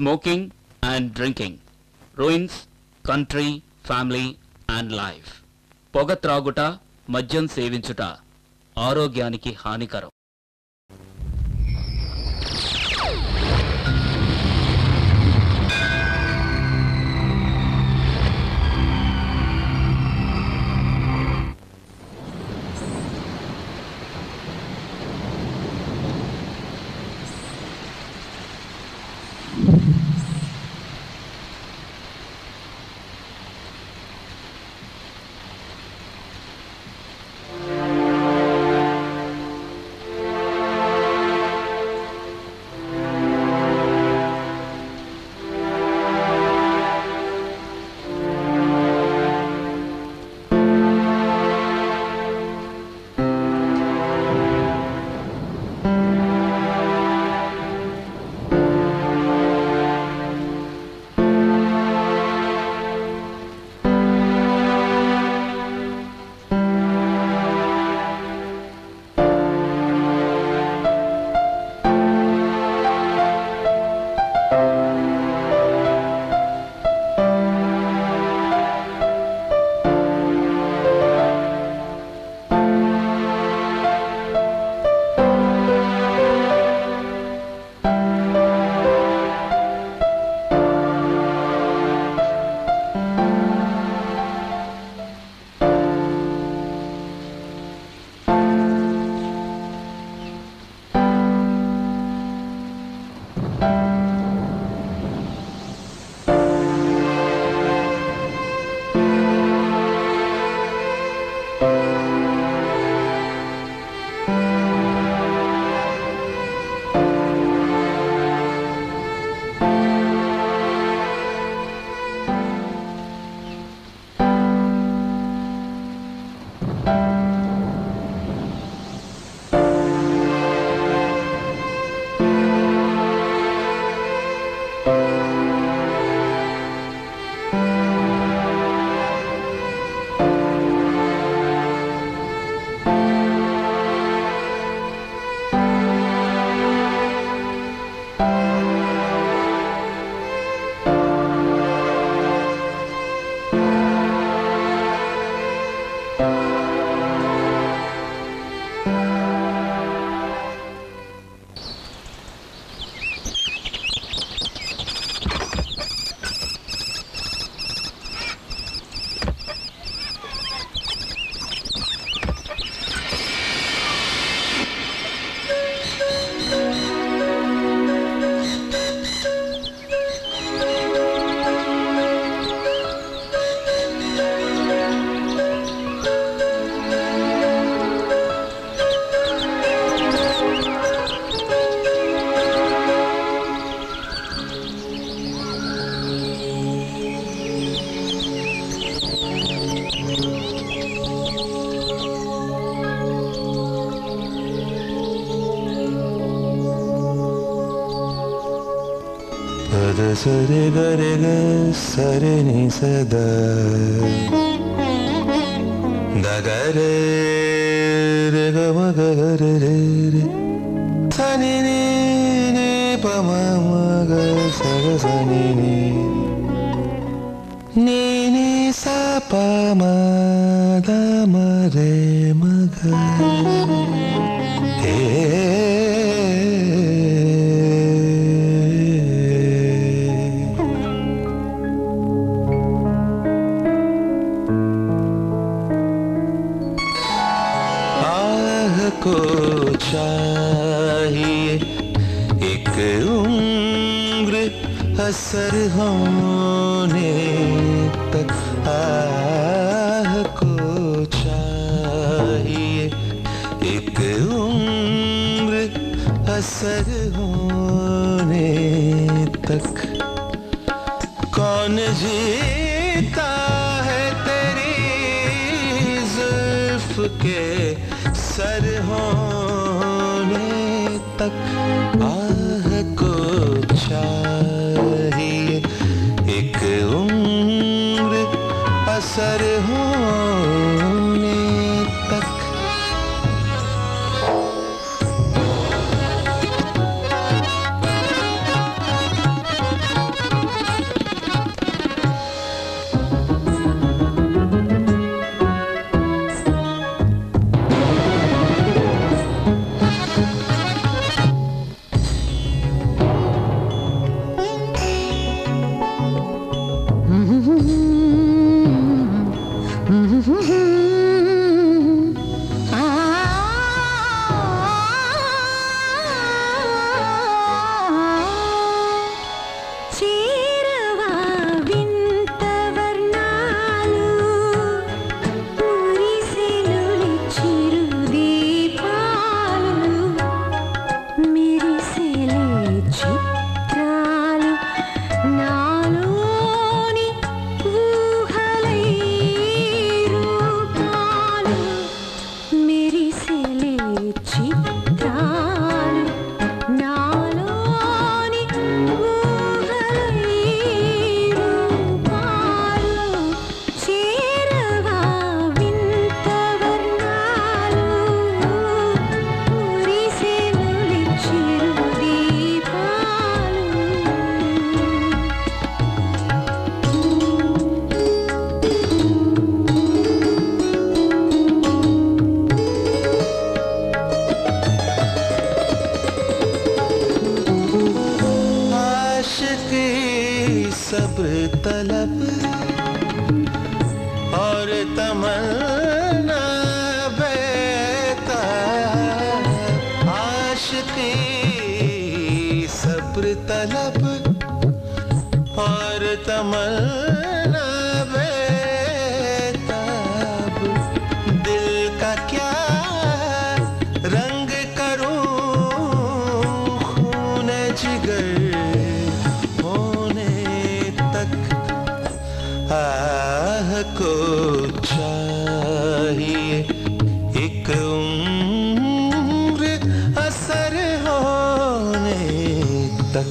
smoking and drinking, ruins country, family and life. Pogatraguta, Majjan Sevinchuta, Arogyaniki Hanikaram. Sare gare ga sare ni sada da gare re ga ma gare re re sa ni ni pa ma ma ga sa ga sa ni ni ni ni sa pa ma da ma re ma ga असर होने तक आह को चाहिए एक उम्र असर होने तक कौन जीता है तेरी जुल्फ के सर होने तक आह को असर होने तक सब्र तलब और तमन्ना बेता आशिकी सब्र तलब और तमन्ना बेता दिल का क्या रंग करूं खून जिगर आह को चाहिए एक उम्र असर होने तक।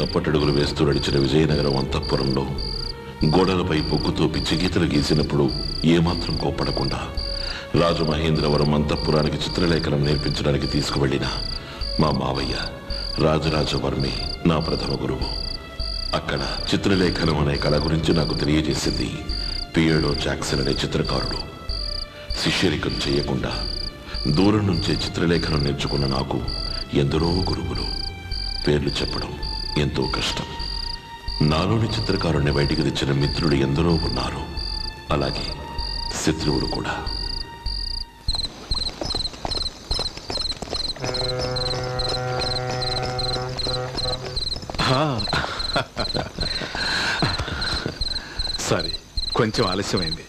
తప్పటడుగులు వేస్తూ నడిచిన విజయనగరం అంతఃపురంలో గోడలపై పొక్కుతో పిచ్చి గీతలు గీసినప్పుడు ఏమాత్రం కోపడకుండా రాజమహేంద్రవరం అంతఃపురానికి చిత్రలేఖనం నేర్పించడానికి తీసుకువెళ్ళిన మా మావయ్య రాజరాజ వర్మే నా ప్రథమ గురువు. అక్కడ చిత్రలేఖనం అనే కళ గురించి నాకు తెలియజేసింది పియడో జాక్సన్ అనే చిత్రకారుడు. శిష్యరికం చేయకుండా దూరం నుంచే చిత్రలేఖనం నేర్చుకున్న నాకు ఎందరో గురువులు. పేర్లు చెప్పడం ఎంతో కష్టం. నాలోని చిత్రకారుణ్ణి బయటికి తెచ్చిన మిత్రుడు ఎందరో ఉన్నారు, అలాగే శత్రువులు కూడా. సారీ, కొంచెం ఆలస్యమైంది.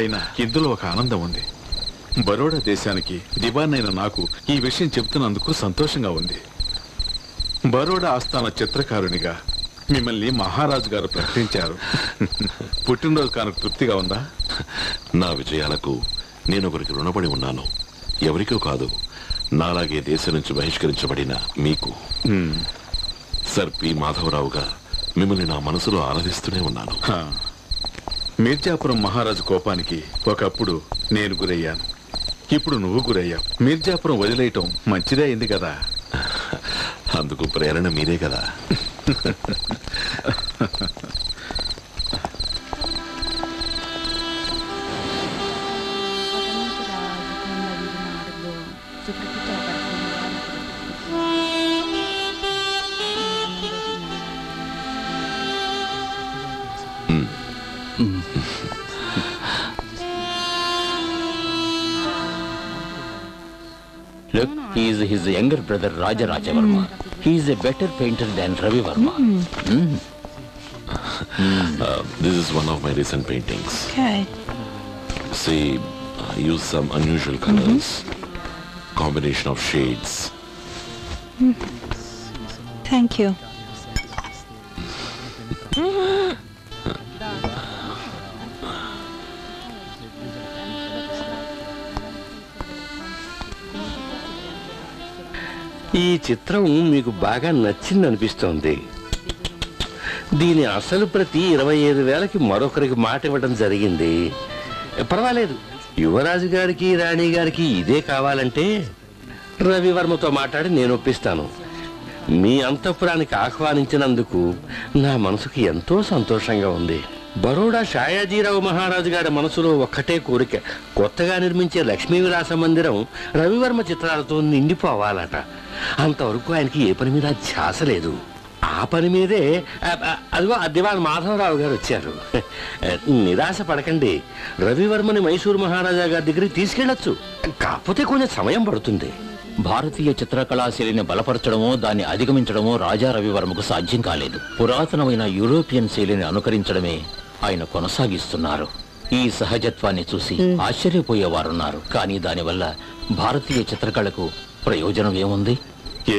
అయినా ఇందులో ఒక ఆనందం ఉంది. బరోడా దేశానికి దివానైన నాకు ఈ విషయం చెప్తున్నందుకు సంతోషంగా ఉంది. బరోడా ఆస్థాన చిత్రకారునిగా మిమ్మల్ని మహారాజు గారు ప్రకటించారు. పుట్టినరోజు కానుక తృప్తిగా ఉందా? నా విజయాలకు నేను ఒకరికి రుణపడి ఉన్నాను. ఎవరికో కాదు, నాలాగే దేశం నుంచి బహిష్కరించబడిన మీకు. సర్ పి మాధవరావుగా మిమ్మల్ని నా మనసులో ఆరాధిస్తూనే ఉన్నాను. మీర్జాపురం మహారాజు కోపానికి ఒకప్పుడు నేను గురయ్యాను, ఇప్పుడు నువ్వు గురయ్యావు. మీర్జాపురం వదిలేయటం మంచిదే అయింది కదా. అందుకు ప్రేరణ మీరే కదా. Look, he is his younger brother Raja Varma. He is a better painter than Ravi Varma. This is one of my recent paintings. Okay. See, I use some unusual colors, combination of shades. Thank you. ఈ చిత్రం మీకు బాగా నచ్చింది అనిపిస్తోంది. దీని అసలు ప్రతి 25,000కి మరొకరికి మాట ఇవ్వడం జరిగింది. పర్వాలేదు, యువరాజు గారికి రాణి గారికి ఇదే కావాలంటే రవివర్మతో మాట్లాడి నేను ఒప్పిస్తాను. మీ అంతఃపురానికి ఆహ్వానించినందుకు నా మనసుకి ఎంతో సంతోషంగా ఉంది. బరోడా షాయాజీరావు మహారాజు గారి మనసులో ఒక్కటే కోరిక, కొత్తగా నిర్మించే లక్ష్మీ విలాస మందిరం రవివర్మ చిత్రాలతో నిండిపోవాలట. అంతవరకు ఆయనకి ఏ పని మీద ధ్యాస లేదు. ఆ పని మీదే అదిగో అద్దివాన్ మాధవరావు గారు వచ్చారు. నిరాశ పడకండి, రవివర్మని మైసూరు మహారాజా గారి దగ్గరికి తీసుకెళ్లొచ్చు, కాకపోతే కొంచెం సమయం పడుతుంది. భారతీయ చిత్రకళాశైలిని బలపరచడమో దాన్ని అధిగమించడమో రాజా రవివర్మకు సాధ్యం కాలేదు. పురాతనమైన యూరోపియన్ శైలిని అనుకరించడమే ఆయన కొనసాగిస్తున్నారు. ఈ సహజత్వాన్ని చూసి ఆశ్చర్యపోయేవారున్నారు. కానీ దానివల్ల భారతీయ చిత్రకళకు ప్రయోజనం ఏముంది? ఏ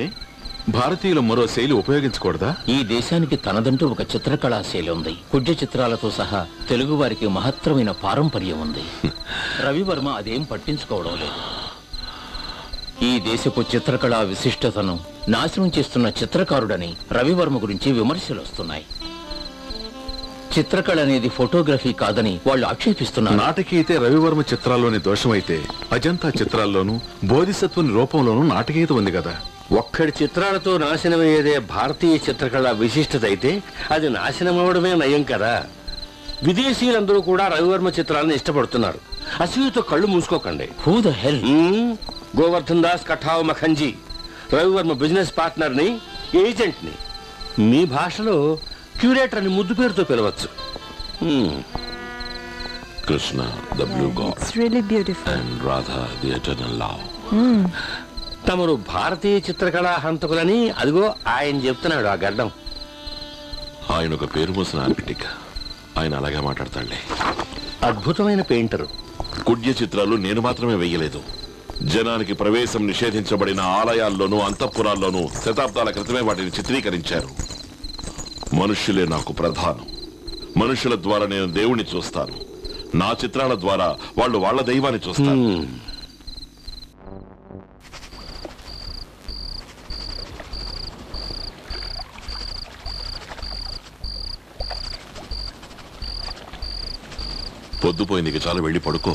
భారతీయులు మరో శైలి ఉపయోగించకూడదా? ఈ దేశానికి తనదంటూ ఒక చిత్రకళా శైలి ఉంది. కుడ్య చిత్రాలతో సహా తెలుగు వారికి మహత్తరమైన పారంపర్యం ఉంది. రవివర్మ అదేం పట్టించుకోవడం లేదు. ఈ దేశపు చిత్రకళా విశిష్టతను నాశనం చేస్తున్న చిత్రకారుడని రవివర్మ గురించి విమర్శలు వస్తున్నాయి. చిత్రకళ అనేది ఫోటోగ్రఫీ కాదని వాళ్ళు ఆక్షేపిస్తున్నారు. నాటకీయతే రవివర్మ చిత్రాల్లోని దోషమైతే అజంతా చిత్రాల్లోనూ బోధిసత్వం రూపంలోనూ నాటకీయత ఉంది కదా. ఒక్కడి చిత్రాలతో నాశనమయ్యేదే భారతీయ చిత్రకళ విశిష్టత అయితే అది నాశనమవడమే నయం కదా. విదేశీయులందరూ కూడా రవివర్మ చిత్రాలను ఇష్టపడుతున్నారు. అసూయతో కళ్ళు మూసుకోకండి. గోవర్ధన్ దాస్ కఠావ్ మఖంజీ రవివర్మ బిజినెస్ పార్ట్నర్ ని, ఏజెంట్ ని మీ భాషలో క్యూరేటర్ అని ముద్దు పేరుతో పిలవచ్చు. Krishna the blue god it's really beautiful and Radha the eternal love. తమరు భారతీయ చిత్రకళా హంతకులని అదిగో ఆయన చెప్తున్నాడు. ఆ గడ్డం ఆయన ఒక పేరు మోసిన ఆర్కిటెక్ట్. ఆయన అలాగే మాట్లాడతాడులే. అద్భుతమైన పెయింటరు. కుడ్య చిత్రాలు నేను మాత్రమే వేయలేదు. జనానికి ప్రవేశం నిషేధించబడిన ఆలయాల్లోనూ అంతఃపురాల్లోనూ శతాబ్దాల క్రితమే వాటిని చిత్రీకరించారు. మనుషులే నాకు ప్రధానం. మనుషుల ద్వారా నేను దేవుణ్ణి చూస్తాను. నా చిత్రాల ద్వారా వాళ్ళు వాళ్ళ దైవాన్ని చూస్తాను. పొద్దుపోయిందికి చాలా, వెళ్ళి పడుకో.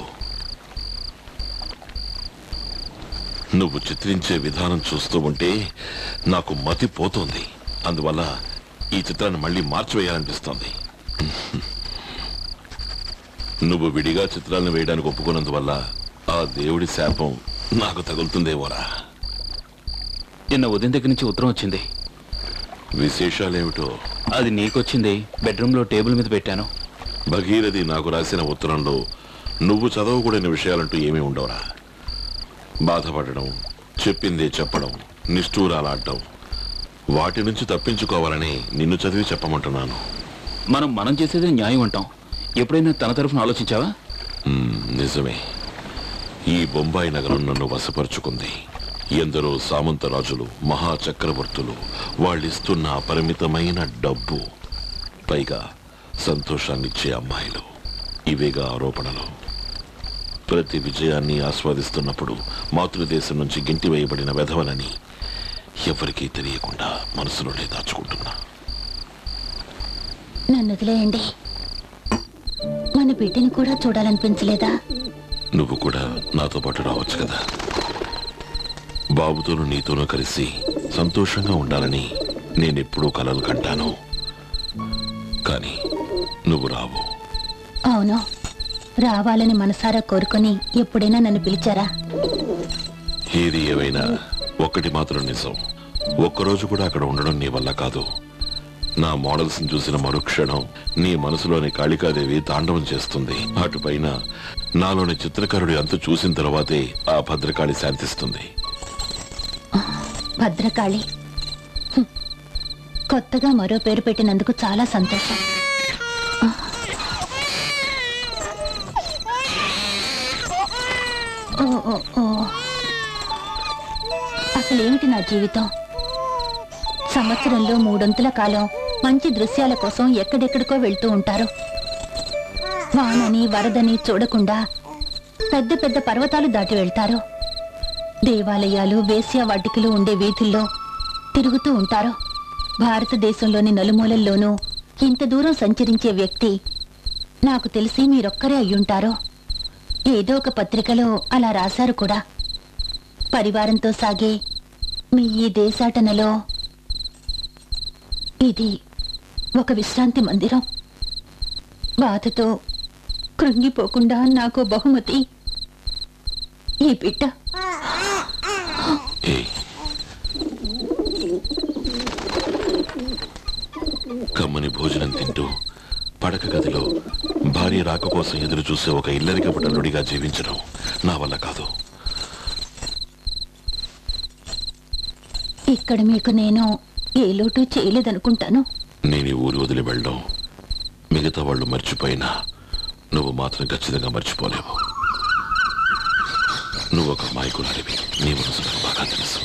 నువ్వు చిత్రించే విధానం చూస్తూ ఉంటే నాకు మతి పోతుంది. అందువల్ల ఈ చిత్రాన్ని మళ్ళీ మార్చివేయాలనిపిస్తోంది. నువ్వు విడిగా చిత్రాలను వేయడానికి ఒప్పుకున్నందువల్ల ఆ దేవుడి శాపం నాకు తగులుతుందేమోరా. నిన్న ఉదయం దగ్గర నుంచి ఉత్తరం వచ్చింది. విశేషాలేమిటో? అది నీకొచ్చింది. బెడ్రూమ్లో టేబుల్ మీద పెట్టాను. భగీరథి నాకు రాసిన ఉత్తరంలో నువ్వు చదవకూడని విషయాలంటూ ఏమీ ఉండవురా. బాధపడడం, చెప్పిందే చెప్పడం, నిష్ఠూరాలాడడం, వాటి నుంచి తప్పించుకోవాలని నిన్ను చదివి చెప్పమంటున్నాను. మనం చేసేది న్యాయం అంటాం. ఎప్పుడైనా తన తరఫున ఆలోచించావా? నిజమే. ఈ బొంబాయి నగరం నన్ను వశపరుచుకుంది. ఎందరో సామంతరాజులు, మహాచక్రవర్తులు, వాళ్ళిస్తున్న అపరిమితమైన డబ్బు, పైగా సంతోషాన్నిచ్చే అమ్మాయిలు. ఈ ఇవేగా ఆరోపణలు. ప్రతి విజయాన్ని ఆస్వాదిస్తున్నప్పుడు మాతృదేశం నుంచి గెంటివేయబడిన వెధవలని ఎవరికీ తెలియకుండా మనసులోనే దాచుకుంటున్నా. నన్ను వదిలేయండి. మన బిడ్డని కూడా చూడాలనిపించలేదా? నువ్వు కూడా నాతో పాటు రావచ్చు కదా. బాబుతోనూ నీతోనూ కలిసి సంతోషంగా ఉండాలని నేనెప్పుడూ కలలు కంటాను. కానీ నువ్వు రావు. అవును, రావాలని మనసారా కోరుకొని ఎప్పుడైనా నన్ను పిలిచారా? ఏది ఏవైనా ఒక్కటి మాత్రం నిజం, ఒక్కరోజు కూడా అక్కడ ఉండడం నీ వల్ల కాదు. నా మోడల్స్ని చూసిన మరుక్షణం నీ మనసులోని కాళికాదేవి తాండవం చేస్తుంది. అటుపైన నాలోని చిత్రకారుడి అంత చూసిన తర్వాతే ఆ భద్రకాళి శాంతిస్తుంది. భద్రకాళి కొత్తగా మరో పేరు పెట్టినందుకు చాలా సంతోషం. అసలేమిటి నా జీవితం? సంవత్సరంలో 3/4 కాలం మంచి దృశ్యాల కోసం ఎక్కడెక్కడికో వెళ్తూ ఉంటారు. వానని వరదని చూడకుండా పెద్ద పెద్ద పర్వతాలు దాటి వెళ్తారు. దేవాలయాలు, వేశ్యా వాటికలు ఉండే వీధుల్లో తిరుగుతూ ఉంటారు. భారతదేశంలోని నలుమూలల్లోనూ ఇంత దూరం సంచరించే వ్యక్తి నాకు తెలిసి మీరొక్కరే అయ్యుంటారో. ఏదో ఒక పత్రికలో అలా రాశారు కూడా, పరివారంతో సాగే మీ ఈ దేశాటనలో ఇది ఒక విశ్రాంతి మందిరం. బాధతో కృంగిపోకుండా నాకు బహుమతి ఈ బిడ్డ. కమ్మని భోజనం తింటూ పడక గదిలో భార్య రాక కోసం ఎదురు చూసే ఒక ఇల్లరికపట నుడిగా జీవించడం నా వల్ల కాదు. ఇక్కడ మీకు నేను ఏ లోటు చేయలేదనుకుంటాను. నేను ఊరు వదిలి వెళ్ళడం మిగతా వాళ్ళు మర్చిపోయినా నువ్వు మాత్రం ఖచ్చితంగా మర్చిపోలేవు. నువ్వు ఒక అమ్మాయికులాడివి, నీ మనసు నాకు బాగా తెలుసు.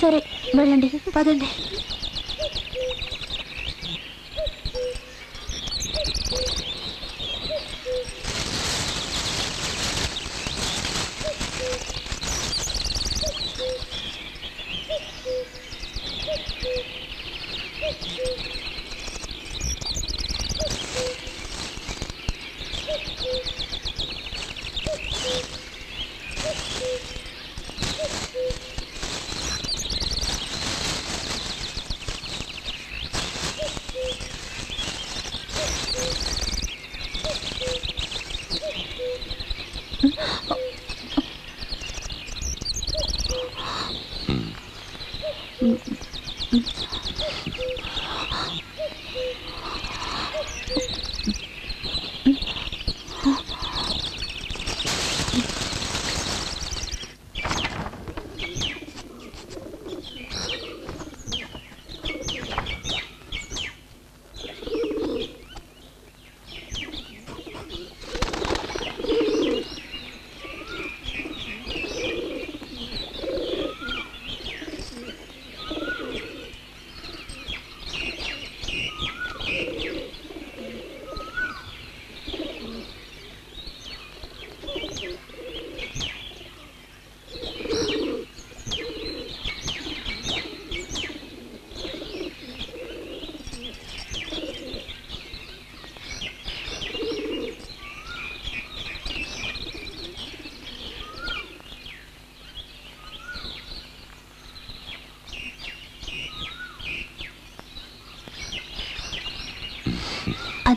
సరే వెళ్ళండి, పదండి.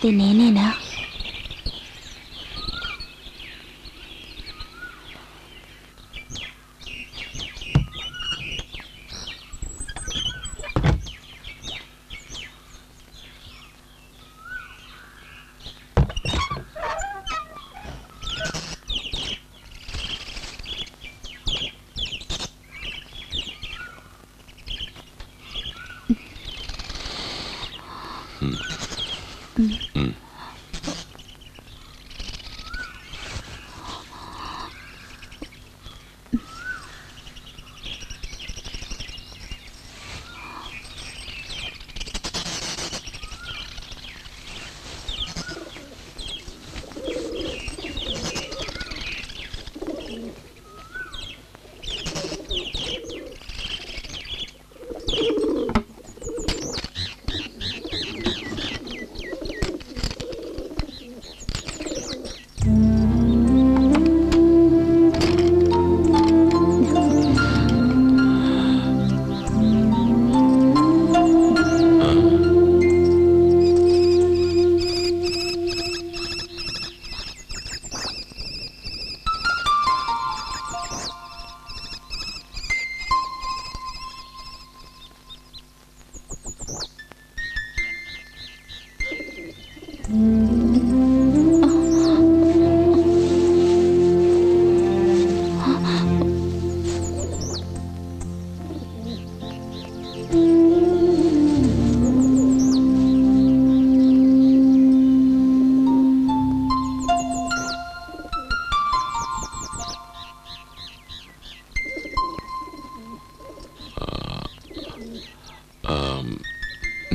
సరస్వతి నేనేనా?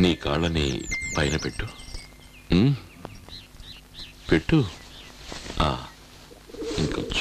నీ కాళ్ళని పైన పెట్టు పెట్టు ఇంకొచ్చు.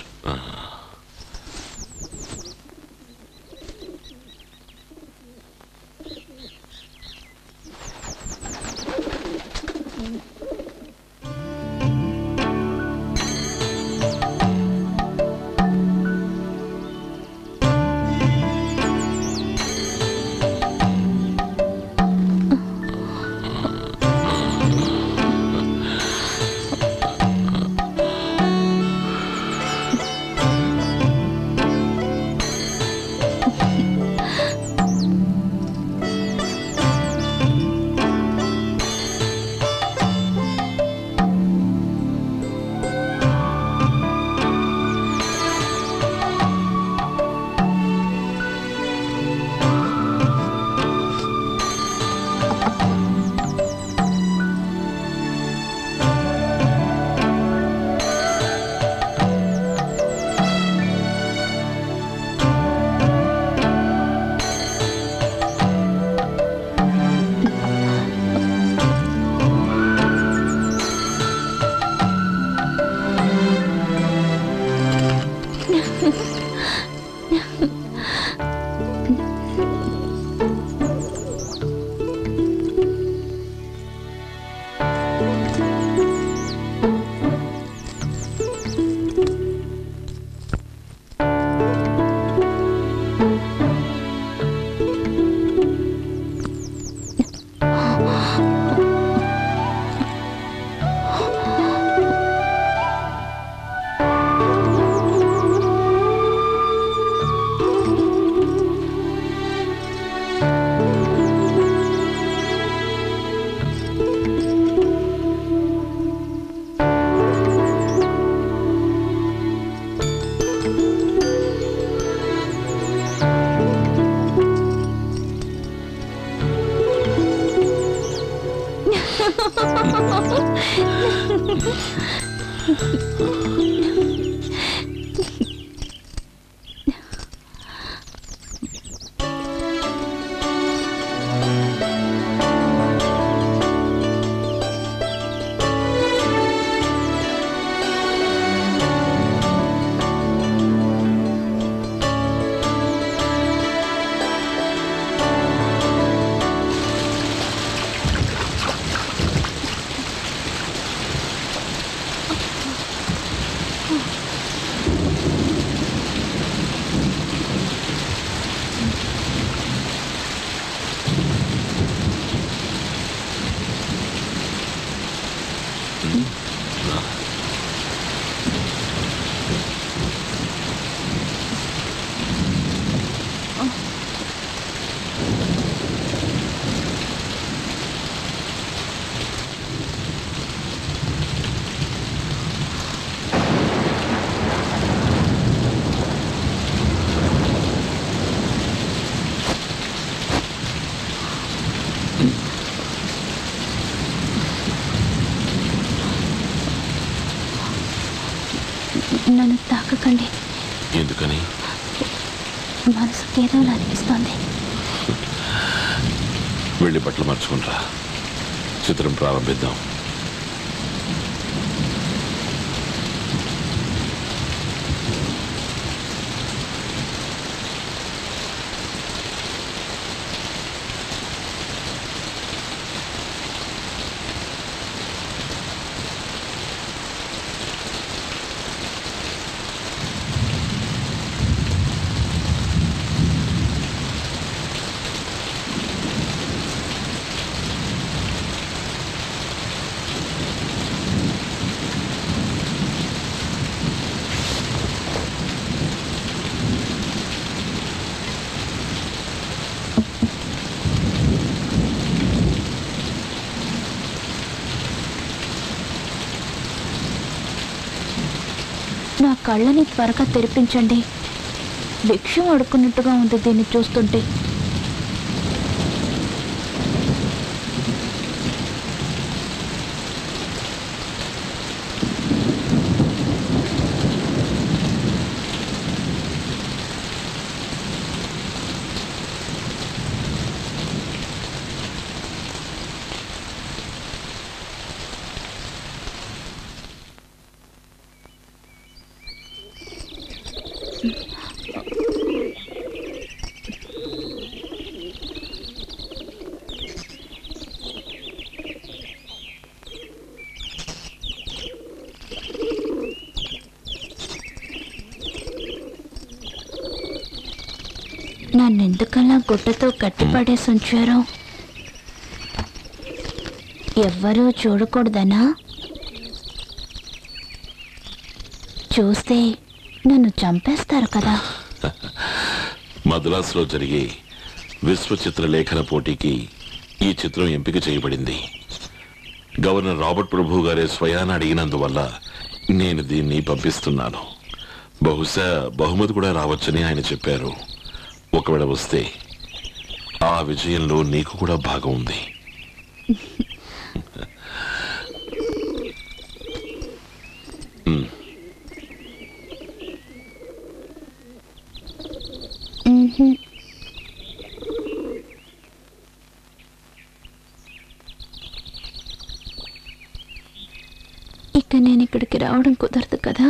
అని మనసుకి ఏదో అనిపిస్తుంది. వెళ్ళి బట్టలు మార్చుకుంటా, చిత్రం ప్రారంభిద్దాం. నా కళ్ళని త్వరగా తెరిపించండి, భిక్షం అడుక్కున్నట్టుగా ఉంది దీన్ని చూస్తుంటే. నన్నెందుకలా గుడ్డతో కట్టిపడేసి ఉంచారు? ఎవ్వరూ చూడకూడదనా? చూస్తే నన్ను చంపేస్తారు కదా. మద్రాసులో జరిగే విశ్వచిత్ర లేఖన పోటీకి ఈ చిత్రం ఎంపిక చేయబడింది. గవర్నర్ రాబర్ట్ ప్రభు గారే స్వయాన అడిగినందువల్ల నేను దీన్ని పంపిస్తున్నాను. బహుశా బహుమతి కూడా రావచ్చని ఆయన చెప్పారు. ఒకవేళ వస్తే ఆ విజయంలో నీకు కూడా భాగం ఉంది. ఇక నేను ఇక్కడికి రావడం కుదరదు కదా.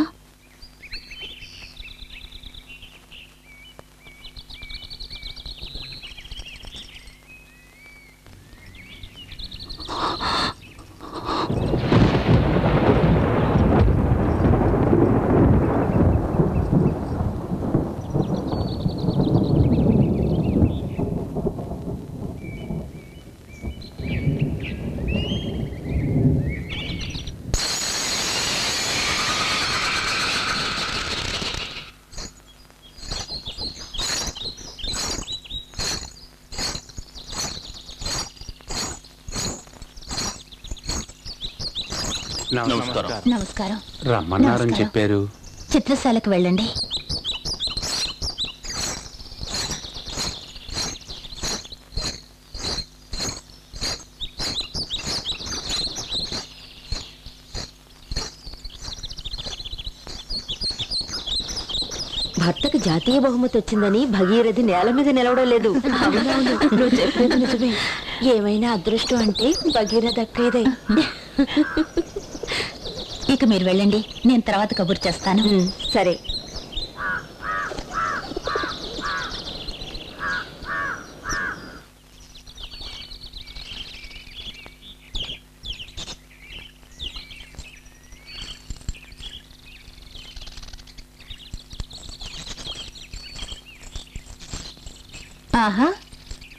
నమస్కారం. రమ్మన్నారని చెప్పారు. చిత్రశాలకు వెళ్ళండి. భర్తకు జాతీయ బహుమతి వచ్చిందని భగీరథి నేల మీద నిలవడం లేదు. ఏమైనా అదృష్టం అంటే భగీరథ అక్కడే. ఇక మీరు వెళ్ళండి, నేను తర్వాత కబురు చేస్తాను. సరే. ఆహా,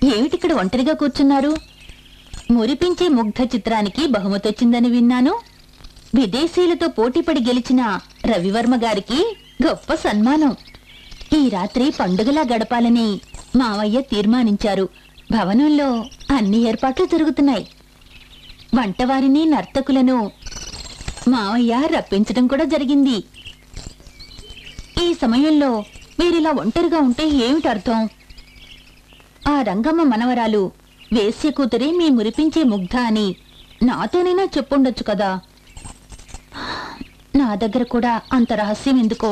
ఏమిటి ఇక్కడ ఒంటరిగా కూర్చున్నారు? మురిపించే ముగ్ధ చిత్రానికి బహుమతి వచ్చిందని విన్నాను. విదేశీయులతో పోటీపడి గెలిచిన రవివర్మ గారికి గొప్ప సన్మానం. ఈ రాత్రి పండుగలా గడపాలని మావయ్య తీర్మానించారు. భవనంలో అన్ని ఏర్పాట్లు జరుగుతున్నాయి. వంటవారిని, నర్తకులను మావయ్య రప్పించడం కూడా జరిగింది. ఈ సమయంలో మీరిలా ఒంటరిగా ఉంటే ఏమిటి అర్థం? ఆ రంగమ్మ మనవరాలు వేశ్య కూతురి మీ మురిపించే ముగ్ధ అని నాతోనైనా చెప్పుండొచ్చు కదా. నా దగ్గర కూడా అంత రహస్యం ఎందుకో?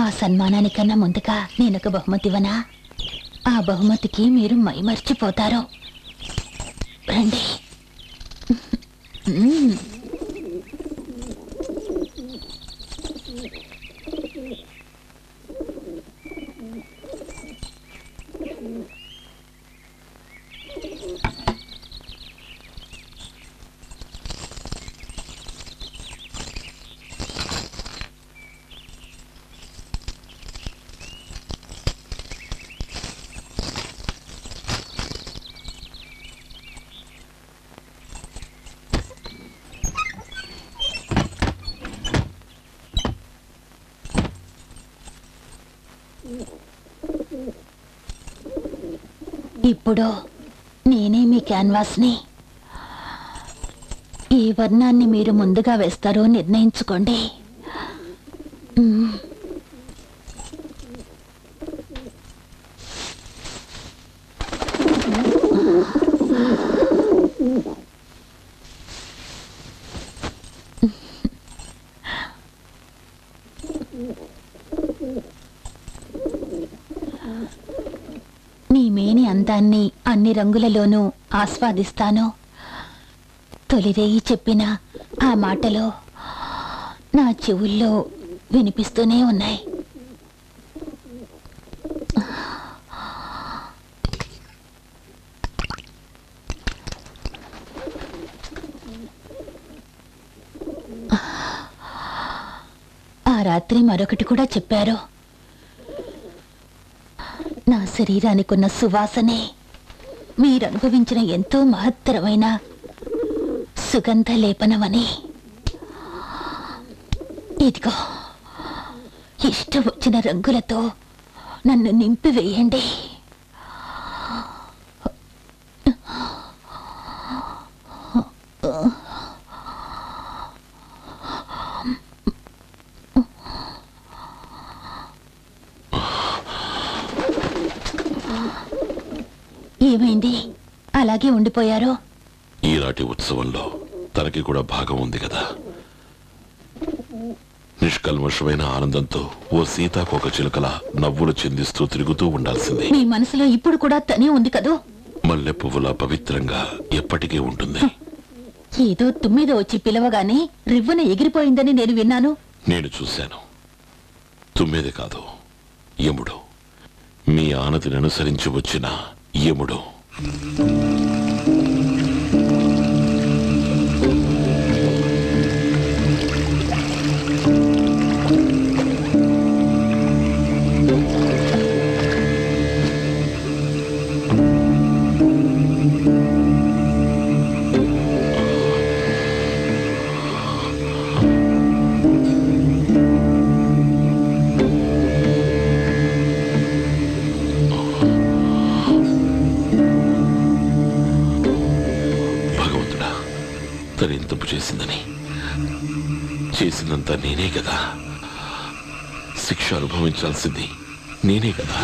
ఆ సన్మానానికన్నా ముందుగా నేనొక బహుమతి ఇవ్వనా? ఆ బహుమతికి మీరు మైమర్చిపోతారు. రండి. ఇప్పుడు నేనే మీ క్యాన్వాస్ని. ఈ వర్ణాన్ని మీరు ముందుగా వేస్తారో నిర్ణయించుకోండి. అన్ని రంగులలోనూ ఆస్వాదిస్తాను. తొలిరేయి చెప్పిన ఆ మాటలో నా చెవుల్లో వినిపిస్తూనే ఉన్నాయి. ఆ రాత్రి మరొకటి కూడా చెప్పారు. నా శరీరానికున్న సువాసనే మీరనుభవించిన ఎంతో మహత్తరమైన సుగంధ లేపనమని. ఇదిగో ఇష్టం వచ్చిన రంగులతో నన్ను నింపివేయండి. ఏమైంది అలాగే ఉండిపోయారో? ఈనాటి ఉత్సవంలో తనకి కూడా భాగం ఉంది కదా. నిష్కల్మషమైన ఆనందంతో ఓ సీతాకోక చిలుకల నవ్వులు చిందిస్తూ తిరుగుతూ ఉండాల్సింది. మీ మనసులో ఇప్పుడు కూడా తనే ఉంది కదూ. మల్లె పువ్వులా పవిత్రంగా ఎప్పటికీ ఉంటుంది. ఏదో తుమ్మిదో వచ్చి పిలవగానే రివ్వున ఎగిరిపోయిందని నేను విన్నాను. నేను చూశాను. తుమ్మిది కాదు, యముడు. మీ ఆనతిని అనుసరించి వచ్చిన యముడు. చేసినంత నేనే కదా, శిక్ష అనుభవించాల్సింది నేనే కదా.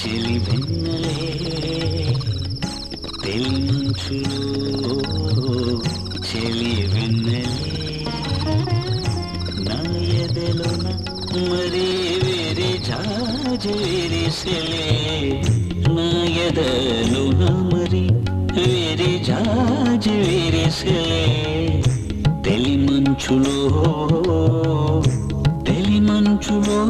చెలి వెన్నెలే తెలుంచులో చెలి వెన్నెలే నా ఎదలోన మరి వేరే జాజేరి సెలే నా ఎదలోన మరి వేరే జాజేరి సెలే తెలుంచులో తెలుంచులో తెలుంచులో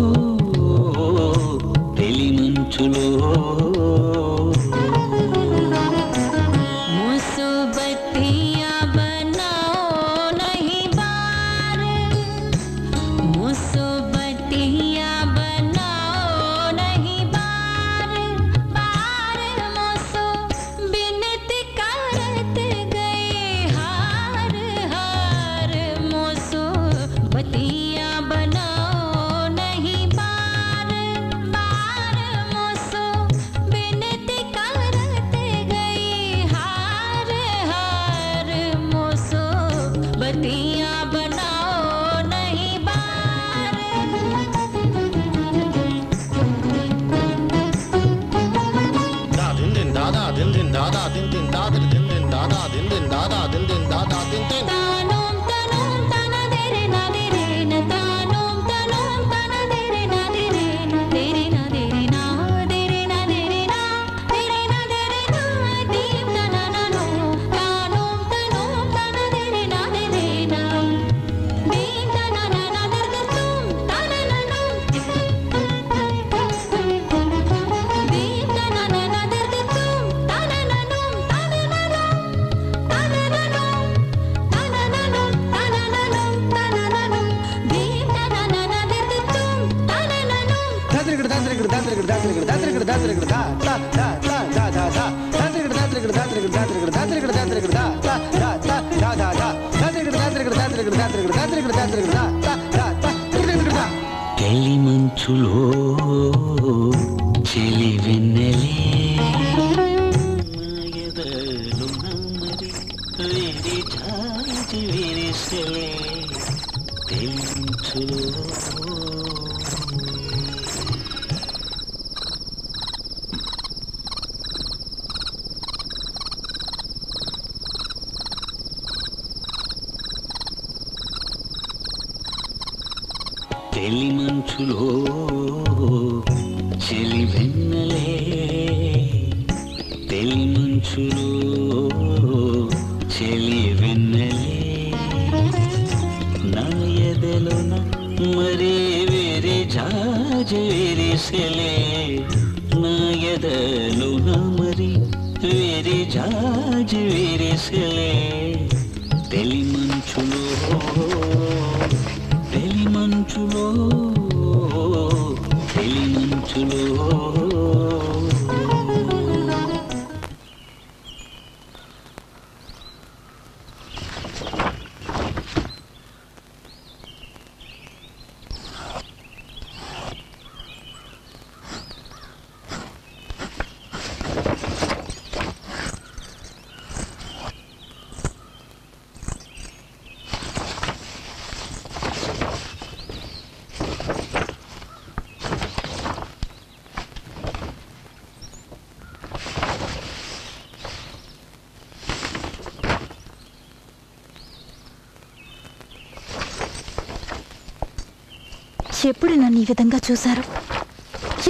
ఎప్పుడు నన్ను ఈ విధంగా చూశారు?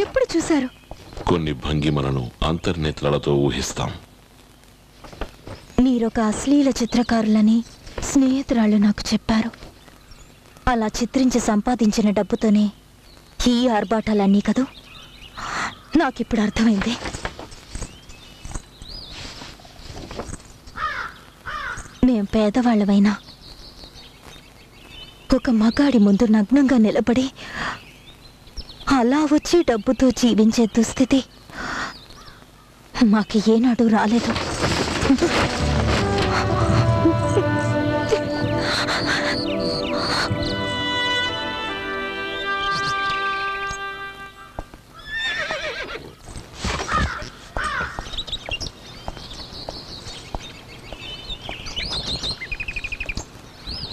ఎప్పుడు చూశారు? కొన్ని భంగిమలను అంతర్నేత్రాలతో ఊహిస్తాం. మీరొక అశ్లీల చిత్రకారులని స్నేహితురాళ్ళు నాకు చెప్పారు. అలా చిత్రించి సంపాదించిన డబ్బుతోనే ఈ ఆర్భాటాలన్నీ కదూ. నాకిప్పుడు అర్థమైంది. మేం పేదవాళ్ళమైనా ఒక మగాడి ముందు నగ్నంగా నిలబడి అలా వచ్చి డబ్బుతో జీవించే దుస్థితి మాకు ఏనాడు రాలేదు.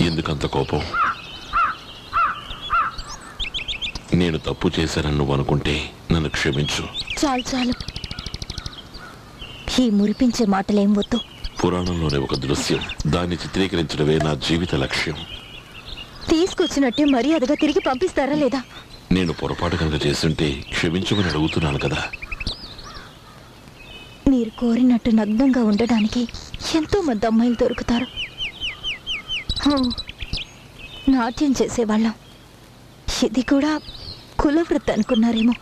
ఎందుకంత కోపం? నేను తప్పు చేశానని నువ్వు అనుకుంటే నన్ను క్షమించు. చాలు చాలు, ఈ మురిపించే మాటలేం వద్దు. పురాణంలోనే ఒక దృశ్యం, దాన్ని చిత్రీకరించడమే నా జీవిత లక్ష్యం. తీసుకొచ్చినట్టే మర్యాదగా తిరిగి పంపిస్తారా లేదా? నేను పొరపాటు కనుక చేస్తుంటే క్షమించమని అడుగుతున్నాను కదా. మీరు కోరినట్టు నగ్నంగా ఉండడానికి ఎంతో మంది అమ్మాయిలు దొరుకుతారు. నాట్యం చేసేవాళ్ళం, ఇది కూడా కులవృత్తి అనుకున్నారేమో.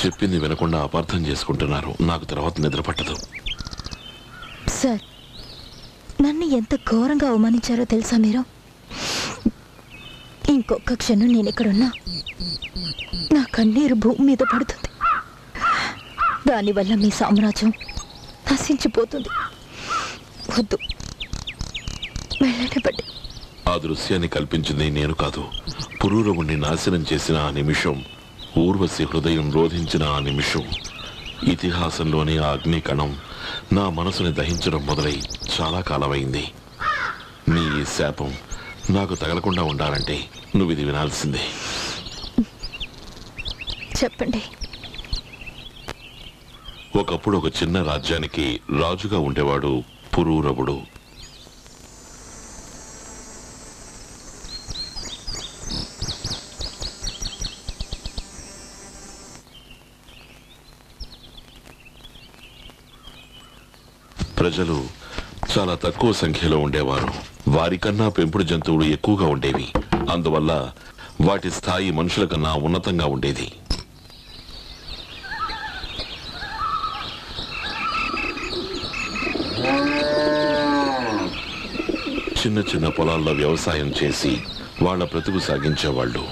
చెప్పింది వినకుండా అపార్థం చేసుకుంటున్నారు. నాకు తర్వాత నిద్ర పట్టదు. సార్, నన్ను ఎంత ఘోరంగా అవమానించారో తెలుసా మీరు? ఇంకొక క్షణం నేను ఇక్కడున్నా నా కన్నీరు భూమి మీద పడుతుంది. దానివల్ల మీ సామ్రాజ్యం నశించిపోతుంది. వద్దు, వెళ్ళేటప్పటి. ఆ దృశ్యాన్ని కల్పించింది నేను కాదు. పురూరవుణ్ణి నాశనం చేసిన ఆ నిమిషం, ఊర్వశి హృదయం రోధించిన ఆ నిమిషం, ఇతిహాసంలోని ఆ అగ్నికణం నా మనసుని దహించడం మొదలై చాలా కాలమైంది. నీ ఈ శాపం నాకు తగలకుండా ఉండాలంటే నువ్వు ఇది వినాల్సిందే. చెప్పండి. ఒకప్పుడు ఒక చిన్న రాజ్యానికి రాజుగా ఉండేవాడు పురూరవుడు. ప్రజలు చాలా తక్కువ సంఖ్యలో ఉండేవారు. వారికన్నా పెంపుడు జంతువులు ఎక్కువగా ఉండేవి. అందువల్ల వాటి స్థాయి మనుషుల కన్నా ఉన్నతంగా ఉండేది. చిన్న చిన్న పొలాల్లో వ్యవసాయం చేసి వాళ్ళ బ్రతుకు సాగించేవాళ్ళు.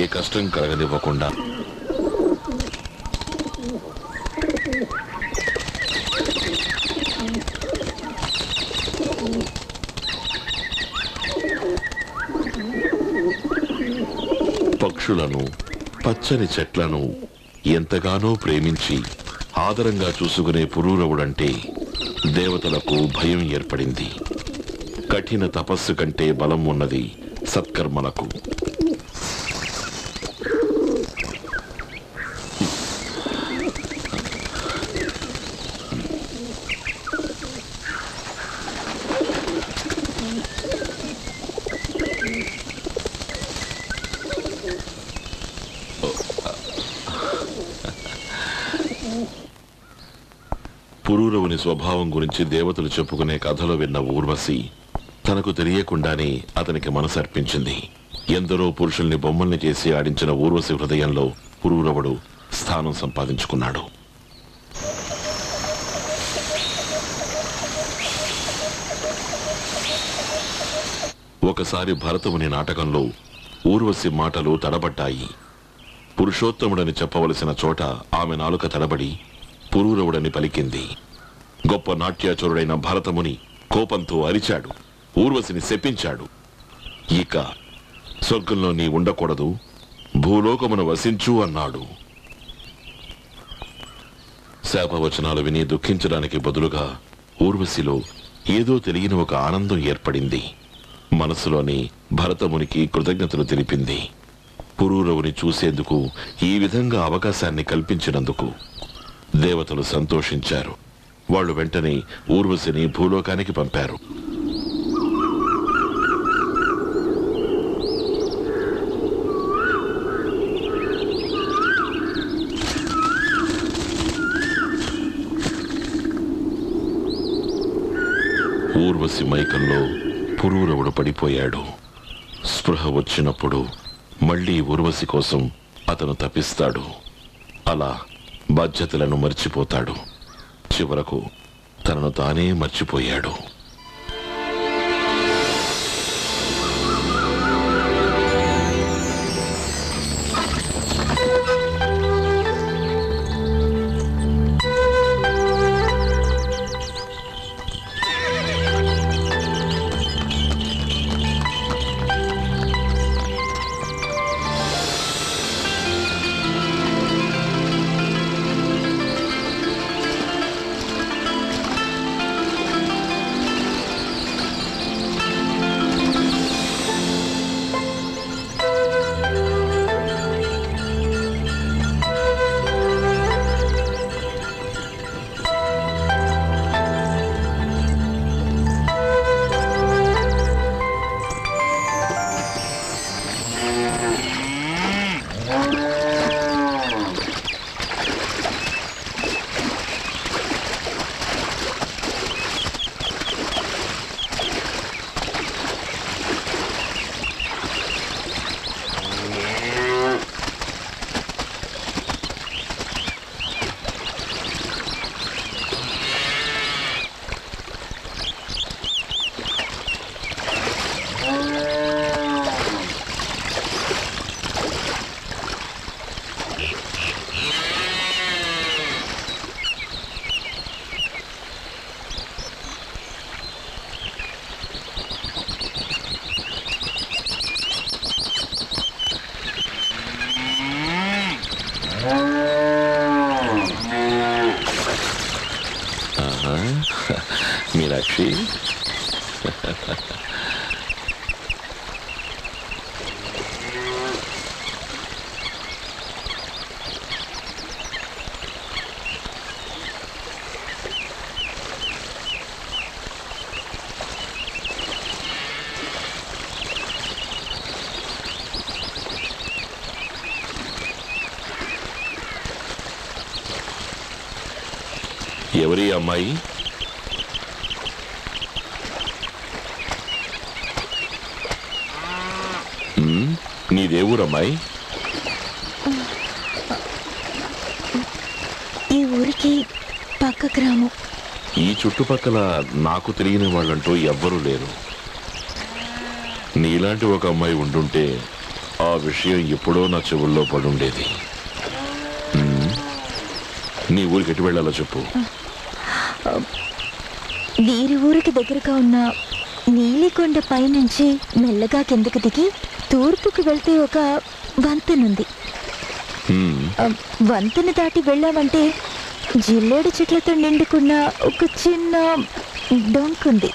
ఏ కష్టం కలగనివ్వకుండా పక్షులను, పచ్చని చెట్లను ఎంతగానో ప్రేమించి ఆదరంగా చూసుకునే పురూరవుడంటే దేవతలకు భయం ఏర్పడింది. కఠిన తపస్సు కంటే బలం ఉన్నది సత్కర్మలకు. పురూరవుని స్వభావం గురించి దేవతలు చెప్పుకునే కథలో విన్న ఊర్వశి తనకు తెలియకుండానే అతనికి మనసర్పించింది. ఎందరో పురుషుల్ని బొమ్మల్ని చేసి ఆడించిన ఊర్వశి హృదయంలో పురూరవుడు స్థానం సంపాదించుకున్నాడు. ఒకసారి భరతముని నాటకంలో ఊర్వశి మాటలు తడబడ్డాయి. పురుషోత్తముడని చెప్పవలసిన చోట ఆమె నాలుక తడబడి పురూరవుడని పలికింది. గొప్ప నాట్యాచరుడైన భరతముని కోపంతో అరిచాడు, ఊర్వశిని శపించాడు. ఇక స్వర్గంలో నీ ఉండకూడదు, భూలోకమును వసించు అన్నాడు. శాపవచనాలు విని దుఃఖించడానికి బదులుగా ఊర్వశిలో ఏదో తెలియని ఒక ఆనందం ఏర్పడింది. మనసులోని భరతమునికి కృతజ్ఞతలు తెలిపింది, పురూరవుని చూసేందుకు, ఈ విధంగా అవకాశాన్ని కల్పించినందుకు. దేవతలు సంతోషించారు. వాళ్ళు వెంటనే ఊర్వశిని భూలోకానికి పంపారు. ఊర్వశి మైకంలో పురూరవుడు పడిపోయాడు. స్పృహ వచ్చినప్పుడు మళ్లీ ఊర్వశి కోసం అతను తపిస్తాడు. అలా బాధ్యతలను మర్చిపోతాడు. చివరకు తనను తానే మర్చిపోయాడు. மீனாட்சி. ఎవరి అమ్మాయి? నీదే ఊరమ్మాయి? ఈ ఊరికి పక్క గ్రామం. ఈ చుట్టుపక్కల నాకు తెలియని వాళ్ళంటూ ఎవ్వరూ లేరు. నీలాంటి ఒక అమ్మాయి ఉండుంటే ఆ విషయం ఎప్పుడో నా చెవుల్లో పడుండేది. నీ ఊరికి ఎటు వెళ్ళాలో చెప్పు. వీరి ఊరికి దగ్గరగా ఉన్న నీలికొండ పైనుంచి మెల్లగా కిందకి దిగి తూర్పుకు వెళ్తే ఒక వంతెనుంది. వంతెన దాటి వెళ్ళామంటే జిల్లేడు చెట్లతో నిండుకున్న ఒక చిన్న డొంకుంది.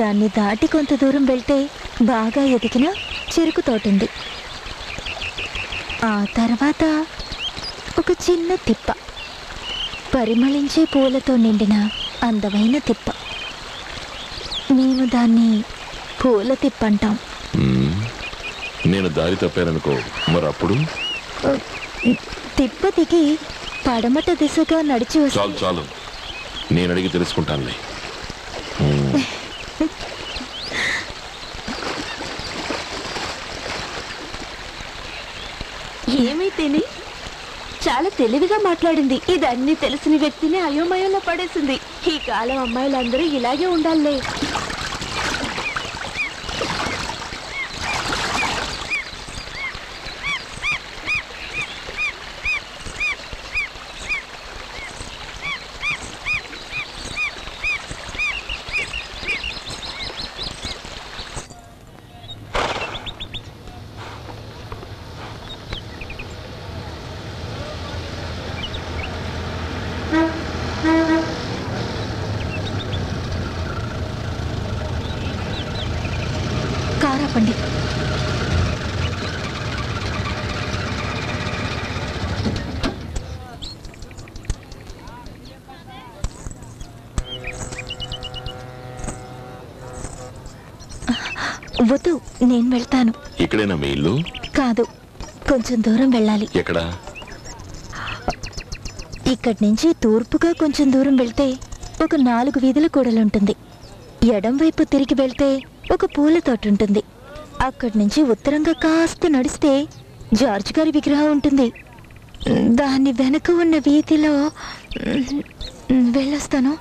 దాన్ని దాటి కొంత దూరం వెళ్తే బాగా ఎదిగిన చెరుకు తోటుంది. ఆ తర్వాత ఒక చిన్న తిప్ప, పరిమళించే పూలతో నిండిన అందమైన తిప్ప. మేము దాన్ని పూల తిప్ప అంటాం. నేను దారి తప్పాననుకో, మరప్పుడు తిప్ప దిగి పడమట దిశగా నడిచి వస్తా. చాలు చాలు, నేను అడిగి తెలుసుకుంటానులే. ఏమైతేనే చాలా తెలివిగా మాట్లాడింది. ఇది అన్ని తెలిసిన వ్యక్తిని అయోమయంలో పడేసింది. ఈ కాలం అమ్మాయిలందరూ ఇలాగే ఉండాలే. వద్దు, నేను వెళ్తాను. ఇక్కడేనా మీ ఇల్లు? కాదు, కొంచెం దూరం వెళ్ళాలి. ఎక్కడ? ఇక్కడి నుంచి తూర్పుగా కొంచెం దూరం వెళ్తే ఒక 4 వీధుల కూడలుంటుంది. ఎడం వైపు తిరిగి వెళ్తే ఒక పూల తోట ఉంటుంది. అక్కడి నుంచి ఉత్తరంగా కాస్త నడిస్తే జార్జ్ గారి విగ్రహం ఉంటుంది. దాని వెనక ఉన్న వీధిలో వెళ్ళొస్తాను.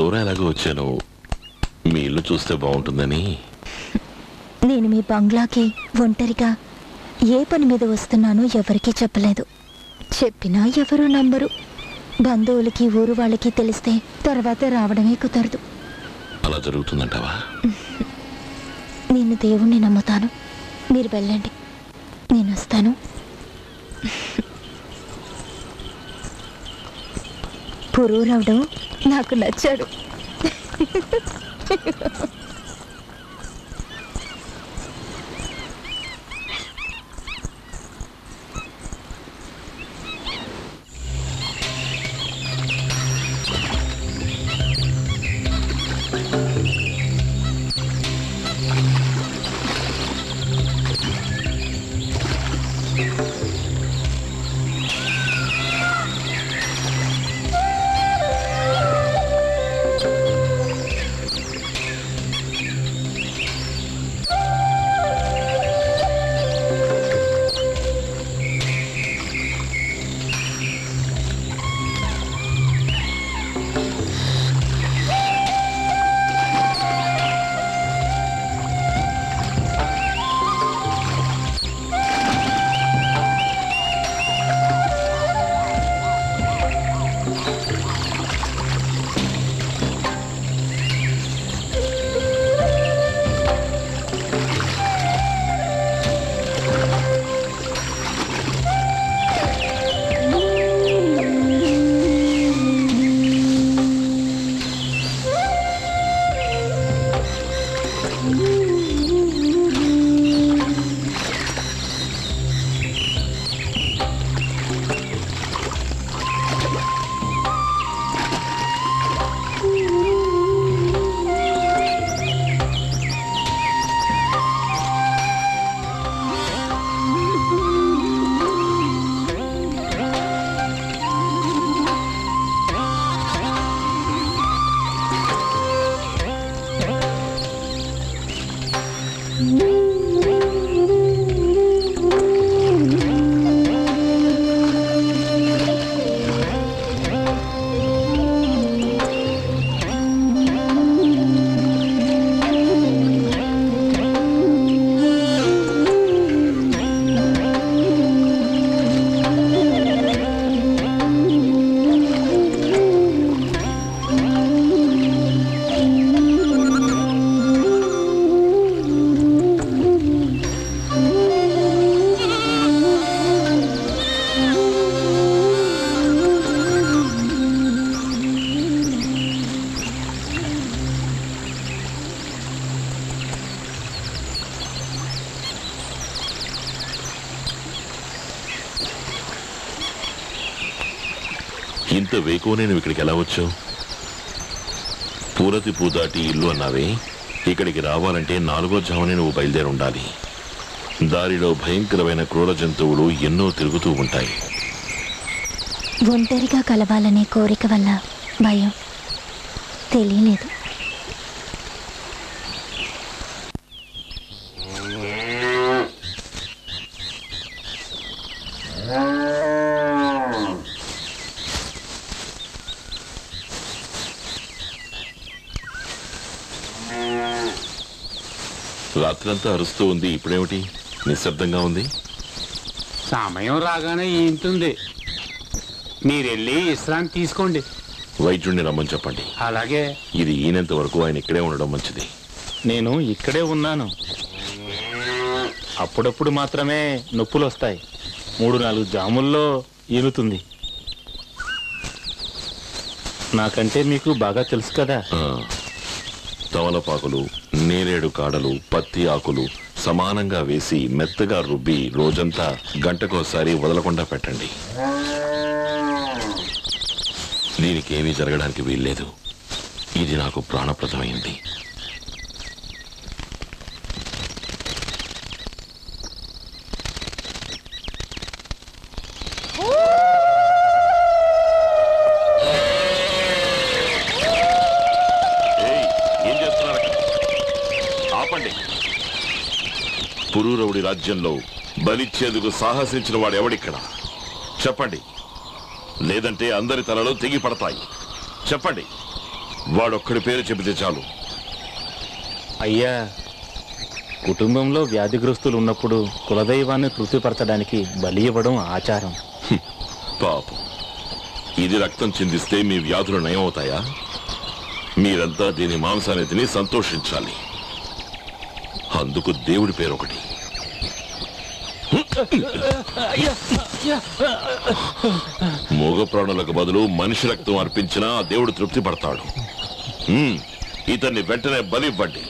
దూరం ఎలాగో వచ్చాను, మీ ఇల్లు చూస్తే బాగుంటుందని. నేను మీ బంగ్లాకి ఒంటరిగా ఏ పని మీద వస్తున్నానో ఎవరికీ చెప్పలేదు. చెప్పినా ఎవరు నమ్మరు. బంధువులకి ఊరు వాళ్ళకి తెలిస్తే తర్వాత రావడమే కుదరదు. అలా జరుగుతుందంటావా? నేను దేవుణ్ణి నమ్ముతాను. మీరు వెళ్ళండి, నేను వస్తాను. పురువులవడం నాకు నచ్చాడు. ఇంత వేకువనే నువ్వు ఇక్కడికి ఎలా వచ్చావు? పూరతి పూదాటి ఇల్లు అన్నావే, ఇక్కడికి రావాలంటే 4వ జామునే నువ్వు బయలుదేరి ఉండాలి. దారిలో భయంకరమైన క్రూర జంతువులు ఎన్నో తిరుగుతూ ఉంటాయి. ఒంటరిగా కలవాలనే కోరిక వల్ల భయం తెలియలేదు. రాత్రంతా అరుస్తూ ఉంది, ఇప్పుడేమిటి నిశ్శబ్దంగా ఉంది? సమయం రాగానే ఏంటుంది. మీరెళ్ళి విశ్రాంతి తీసుకోండి, వైద్యుడిని రమ్మని చెప్పండి. అలాగే. ఇది ఈనంత వరకు ఆయన ఇక్కడే ఉండడం మంచిది. నేను ఇక్కడే ఉన్నాను. అప్పుడప్పుడు మాత్రమే నొప్పులు వస్తాయి. 3-4 జాముల్లో ఏలుతుంది. నాకంటే మీకు బాగా తెలుసు కదా. తమలపాకులు, నేరేడు కాడలు, పత్తి ఆకులు సమానంగా వేసి మెత్తగా రుబ్బి రోజంతా గంటకోసారి వదలకుండా పెట్టండి. దీనికేమీ జరగడానికి వీల్లేదు. ఇది నాకు ప్రాణప్రదమైంది. పురూరవుడి రాజ్యంలో బలిచ్చేందుకు సాహసించిన వాడు ఎవడిక్కడ? చెప్పండి, లేదంటే అందరి తలలో తెగి పడతాయి. చెప్పండి, వాడొక్కడి పేరు చెబితే చాలు. అయ్యా, కుటుంబంలో వ్యాధిగ్రస్తులు ఉన్నప్పుడు కులదైవాన్ని తృప్తిపరచడానికి బలి ఇవ్వడం ఆచారం. పాపం, ఇది రక్తం చిందిస్తే మీ వ్యాధులు నయమవుతాయా? మీరంతా దీని మాంసాన్ని తిని సంతోషించాలి. అందుకు దేవుడి పేరు ఒకటి. మూగ ప్రాణులకు బదులు మనిషి రక్తం అర్పించినా దేవుడు తృప్తి పడతాడు. ఇతన్ని వెంటనే బలివ్వండి,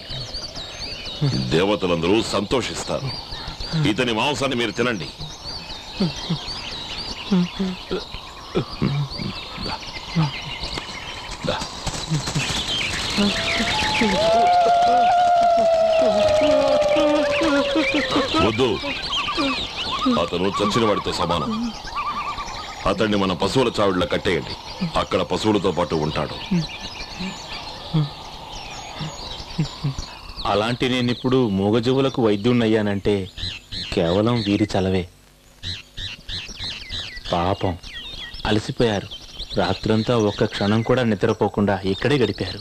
దేవతలందరూ సంతోషిస్తారు. ఇతని మాంసాన్ని మీరు తినండి. వద్దు, అతను చచ్చిన వాడితో సమానం. అతన్ని మన పశువుల చావిడిలో కట్టేయండి. అక్కడ పశువులతో పాటు ఉంటాడు. అలాంటి నేనిప్పుడు మూగజీవులకు వైద్యున్నయ్యానంటే కేవలం వీరి చలవే. పాపం, అలసిపోయారు. రాత్రంతా ఒక్క క్షణం కూడా నిద్రపోకుండా ఇక్కడే గడిపారు.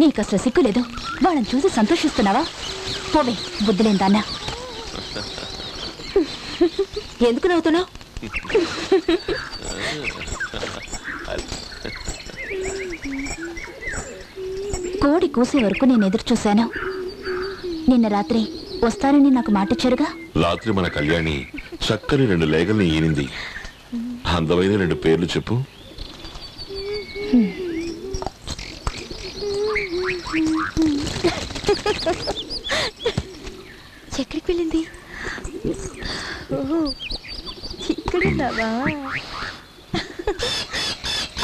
నీకు అసలు సిగ్గు లేదు? వాళ్ళని చూసి సంతోషిస్తున్నావా? పోవే, బుద్ధిలేందన్న. ఎందుకు నవ్వుతున్నావు? కోడి కూసే వరకు నేను ఎదురు చూశాను. నిన్న రాత్రి వస్తారని నాకు మాటిచ్చారుగా. రాత్రి మన కళ్యాణి చక్కని 2 లేగల్ని ఈనింది. అందమైన 2 పేర్లు చెప్పు. ఎక్కడికి వెళ్ళింది? ఇక్కడున్నావా?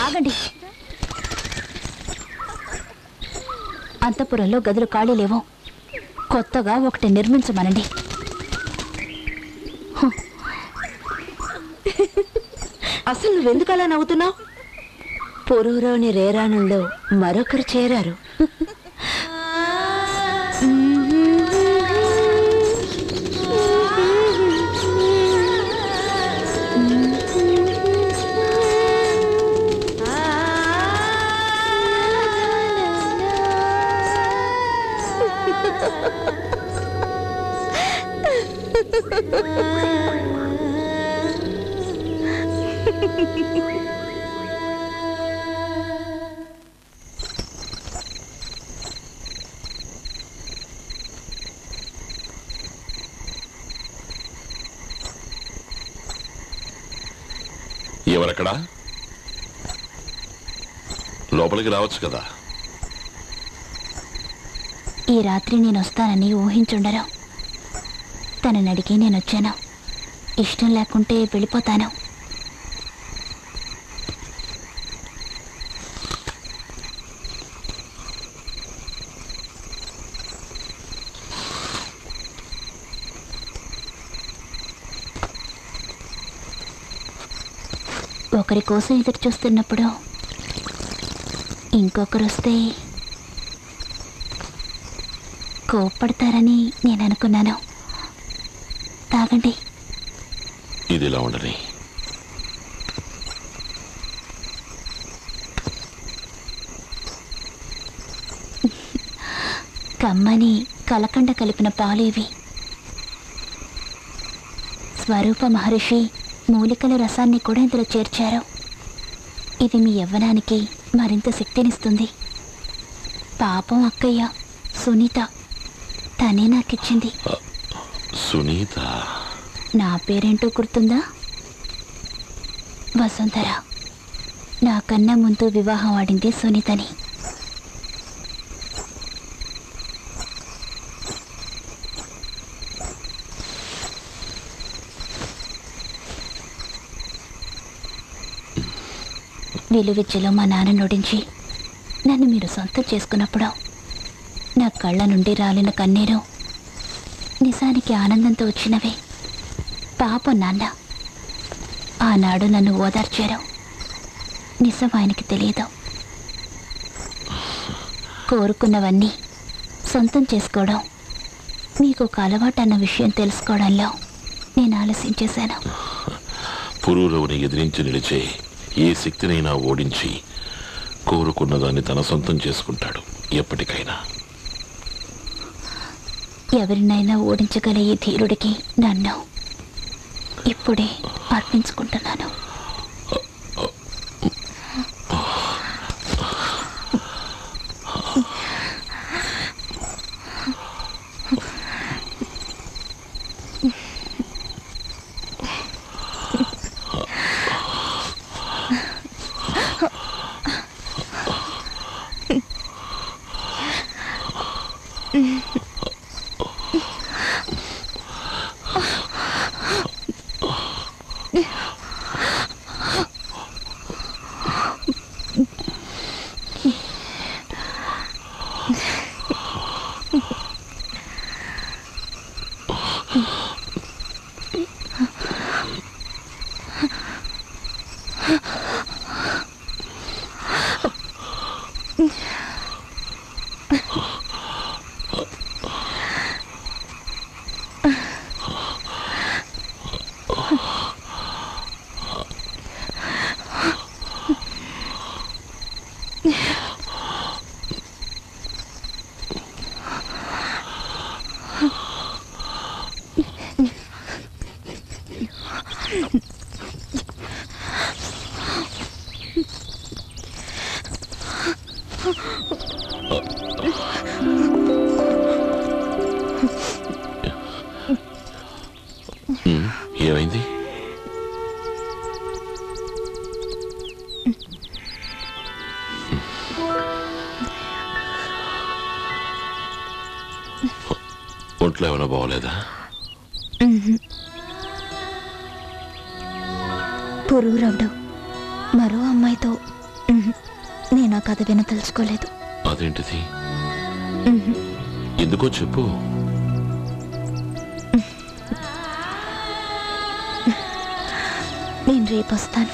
ఆగండి, అంతఃపురంలో గదులు ఖాళీ లేవు. కొత్తగా ఒకటి నిర్మించమనండి. అసలు నువ్వెందుకు అలా నవ్వుతున్నావు? పొరూరోని రేరాణంలో మరొకరు చేరారు. ఎవరక్కడా? లోపలికి రావచ్చు కదా. ఈ రాత్రి నేను వస్తానని ఊహించుండరు. తనని అడిగి నేను వచ్చాను, ఇష్టం లేకుంటే వెళ్ళిపోతాను. ఒకరి కోసం ఎదురు చూస్తున్నప్పుడు ఇంకొకరు వస్తే కోప్పడతారని నేను అనుకున్నాను. తాగండి. ఇదిలా ఉండని కమ్మని కలకండ కలిపిన పాలు ఇవి. స్వరూప మహర్షి మూలికల రసాన్ని కూడా ఇందులో చేర్చారు. ఇది మీ యవ్వనానికి మరింత శక్తినిస్తుంది. పాపం అక్కయ్య సునీత, తనే నాకిచ్చింది. సునీత నా పేరేంటో గుర్తుందా? వసుంధర. నాకన్నా ముందు వివాహం ఆడింది సునీతని. విలువిద్యలో మా నాన్న నొడించి నన్ను మీరు సొంతం చేసుకున్నప్పుడు నా కళ్ళ నుండి రాలిన కన్నీరు నిజానికి ఆనందంతో వచ్చినవే. పాపం నాన్న, ఆనాడు నన్ను ఓదార్చారు. నిజం ఆయనకి తెలియదు. కోరుకున్నవన్నీ సొంతం చేసుకోవడం మీకు ఒక అలవాటు అన్న విషయం తెలుసుకోవడంలో నేను ఆలోచించేశాను. పురూరవుని ఎదిరించి నిలిచే ఏ శక్తినైనా ఓడించి కోరుకున్నదాన్ని తన సొంతం చేసుకుంటాడు ఎప్పటికైనా. ఎవరినైనా ఓడించగల ఈ ధీరుడికి నన్ను ఇప్పుడే అర్పించుకుంటున్నాను. ఏమైంది? ఒంట్లో ఏమైనా బాగోలేదా? పురుగు రావడం మరో అమ్మాయితో నేను ఆ కథ విన తెలుసుకోలేదు. అదేంటిది? ఎందుకో చెప్పు. నేను రేపు వస్తాను.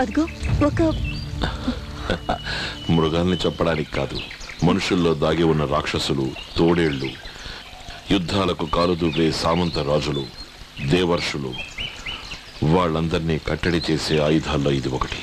అదిగో ఒక మృగాల్ని చంపడానికి కాదు, మనుషుల్లో దాగి ఉన్న రాక్షసులు, తోడేళ్లు, యుద్ధాలకు కాలుదూపే సామంత రాజులు, దేవర్షులు, వాళ్ళందరినీ కట్టడి చేసే ఆయుధాల్లో ఇది ఒకటి.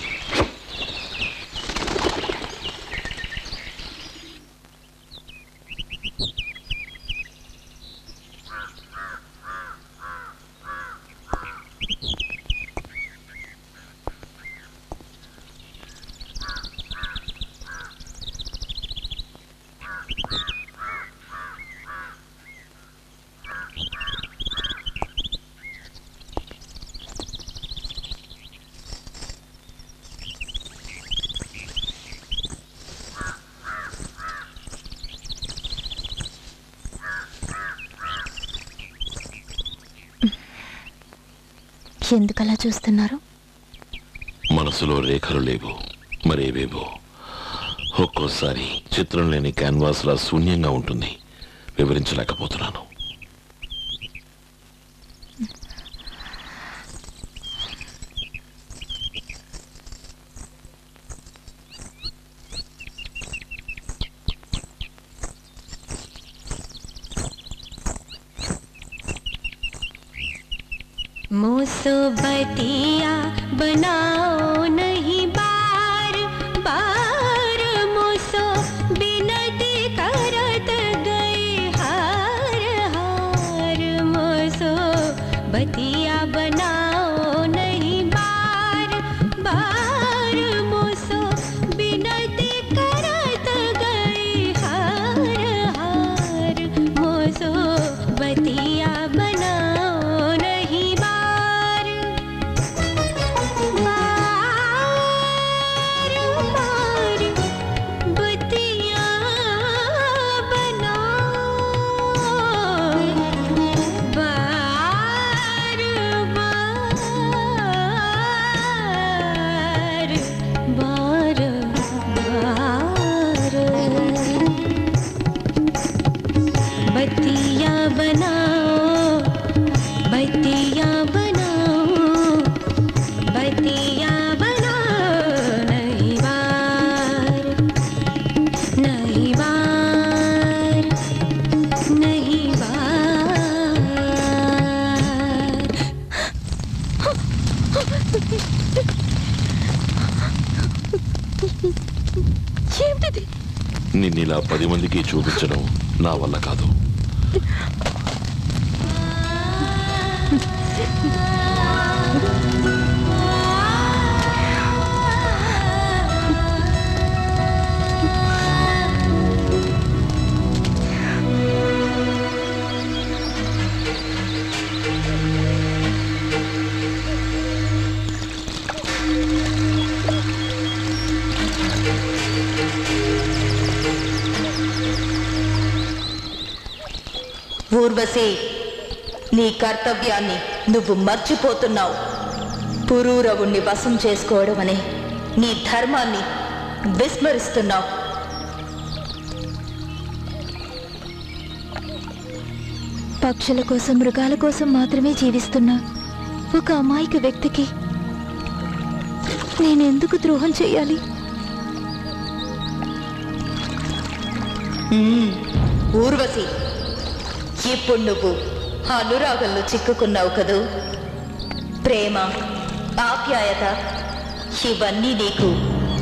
ఎందుకలా చూస్తున్నారు? మనసులో రేఖలు లేవు, మరేవేవో. ఒక్కోసారి చిత్రం లేని క్యాన్వాస్లా శూన్యంగా ఉంటుంది. వివరించలేకపోతున్నాను. बतिया बनाओ नहीं बार बार मुसो बिनती करत गई हार हार मुसो बतिया बनाओ नहीं बार बार मुसो बिनती करत गई हार हार मुसो बतिया నిన్నిలా 10 మందికి చూపించడం నా వల్ల కాదు. ఊర్వశి, నీ కర్తవ్యాన్ని నువ్వు మర్చిపోతున్నావు. పురూరవుణ్ణి వశం చేసుకోవడం అనే నీ ధర్మాన్ని విస్మరిస్తున్నావు. పక్షుల కోసం, మృగాల కోసం మాత్రమే జీవిస్తున్నా ఒక అమాయక వ్యక్తికి నేనెందుకు ద్రోహం చేయాలి? ఊర్వశి, ఇప్పుడు నువ్వు అనురాగంలో చిక్కుకున్నావు కదూ. ప్రేమ, ఆప్యాయత ఇవన్నీ నీకు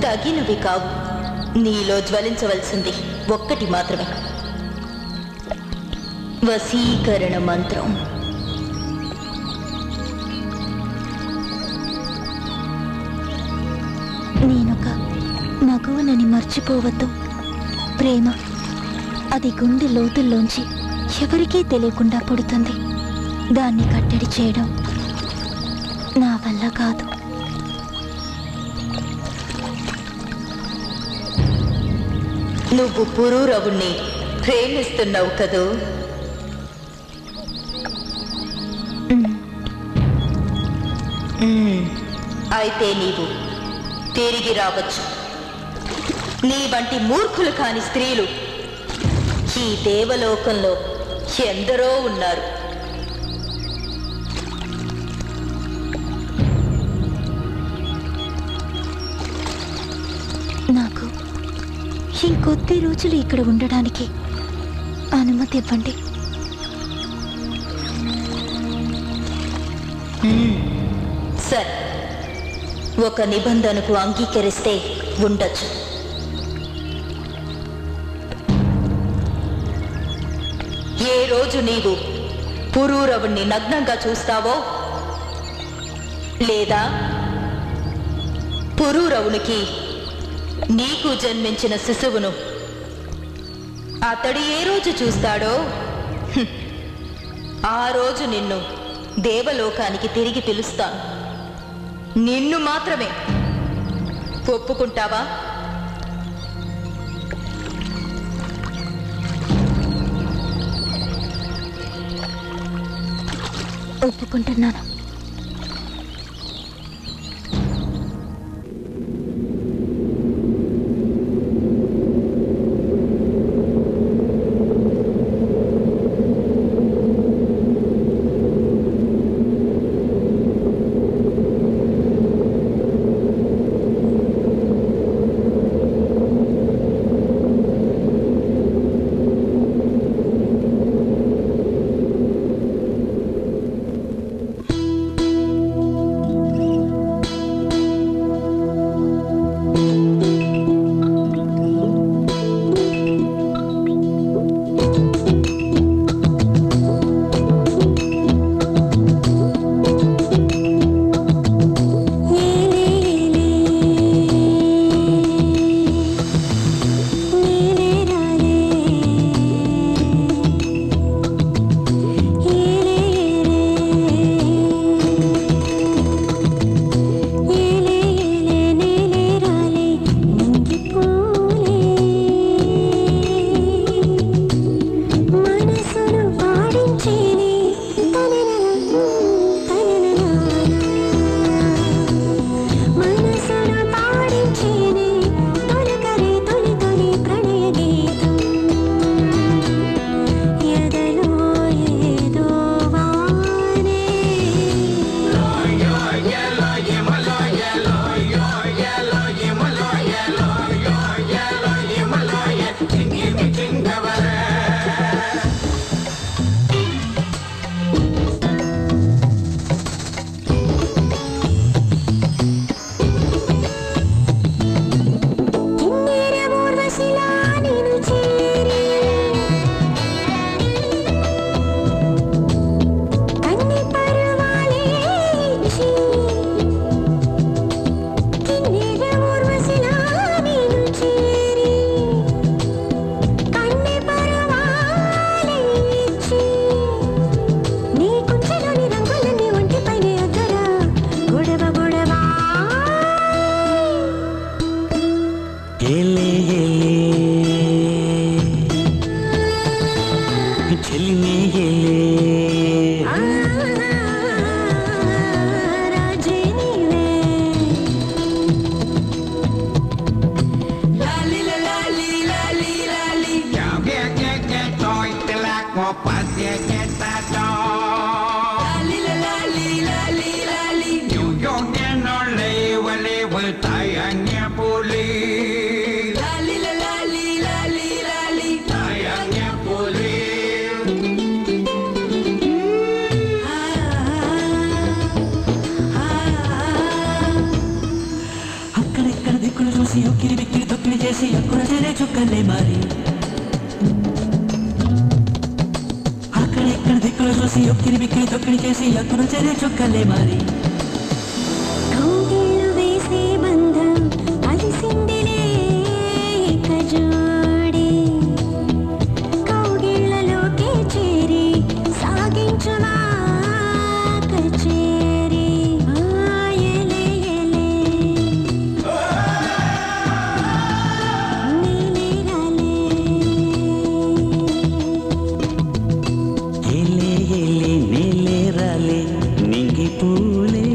తగినవి కావు. నీలో జ్వలించవలసింది ఒక్కటి మాత్రమే, వశీకరణ మంత్రం. నేనొక మగువనని మర్చిపోవద్దు. ప్రేమ అది గుండె లోతుల్లోంచి ఎవరికీ తెలియకుండా పుడుతుంది. దాన్ని కట్టడి చేయడం నా వల్ల కాదు. నువ్వు పురూరవుణ్ణి ప్రేమిస్తున్నావు కదూ. అయితే నీవు తిరిగి రావచ్చు. నీ వంటి మూర్ఖులు కాని స్త్రీలు ఈ దేవలోకంలో ఎందరో ఉన్నారు. ఇంకొద్ది రోజులు ఇక్కడ ఉండడానికి అనుమతి ఇవ్వండి. సరే, ఒక నిబంధనకు అంగీకరిస్తే ఉండొచ్చు. ఏ రోజు నీవు పురూరవుణ్ణి నగ్నంగా చూస్తావో, లేదా పురూరవునికి నీకు జన్మించిన శిశువును అతడు ఏ రోజు చూస్తాడో ఆ రోజు నిన్ను దేవలోకానికి తిరిగి పిలుస్తాను. నిన్ను మాత్రమే. ఒప్పుకుంటావా? ఒప్పుకుంటున్నాను. పూలే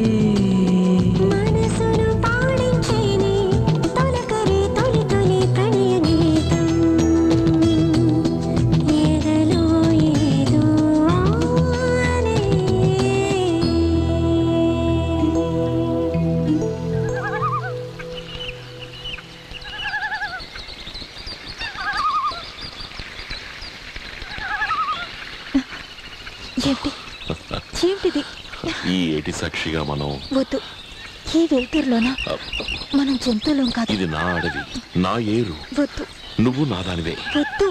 సాక్షిగా మనం వద్దు. ఈ వెళ్తురులోనా మనం జంతువులం కాదు. ఇది నా అడవి, నా ఏరు. వద్దు, నువ్వు నా దానివే. వద్దు.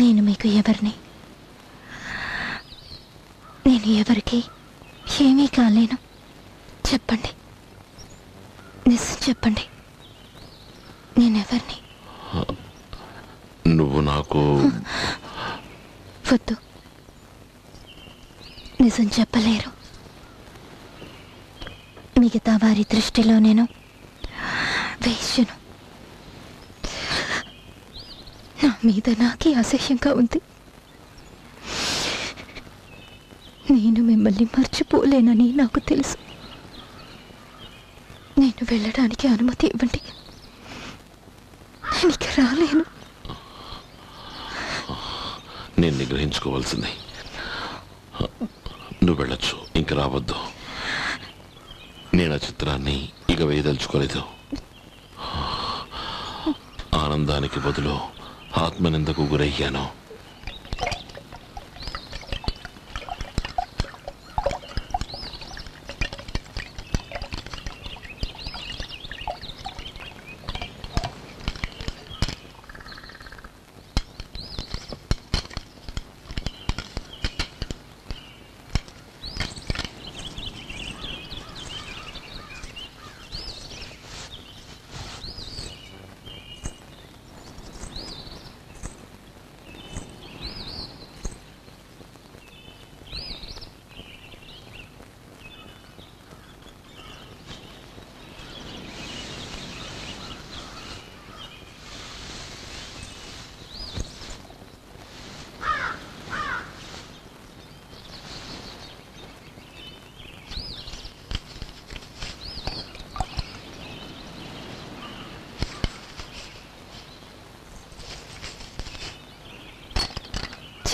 నేను మీకు ఎవరిని? నేను ఎవరికి ఏమీ కాలేను. చెప్పండి, నిజం చెప్పండి, నేనెవరిని? నువ్వు నాకు వద్దు, నిజం చెప్పలేరు. మిగతా వారి దృష్టిలో నేను వేశ్యను. నా మీద నాకే అసహ్యంగా ఉంది. నేను మిమ్మల్ని మర్చిపోలేనని నాకు తెలుసు. నేను వెళ్ళడానికి అనుమతి ఇవ్వండి. నేను ఇక రాలేను. నేను నిగ్రహించుకోవాల్సింది. నువ్వు వెళ్ళొచ్చు, ఇంక రావద్దు. నేను ఆ చిత్రాన్ని ఇక వేయదలుచుకోలేదు. ఆనందానికి బదులు ఆత్మనిందకు గురయ్యాను.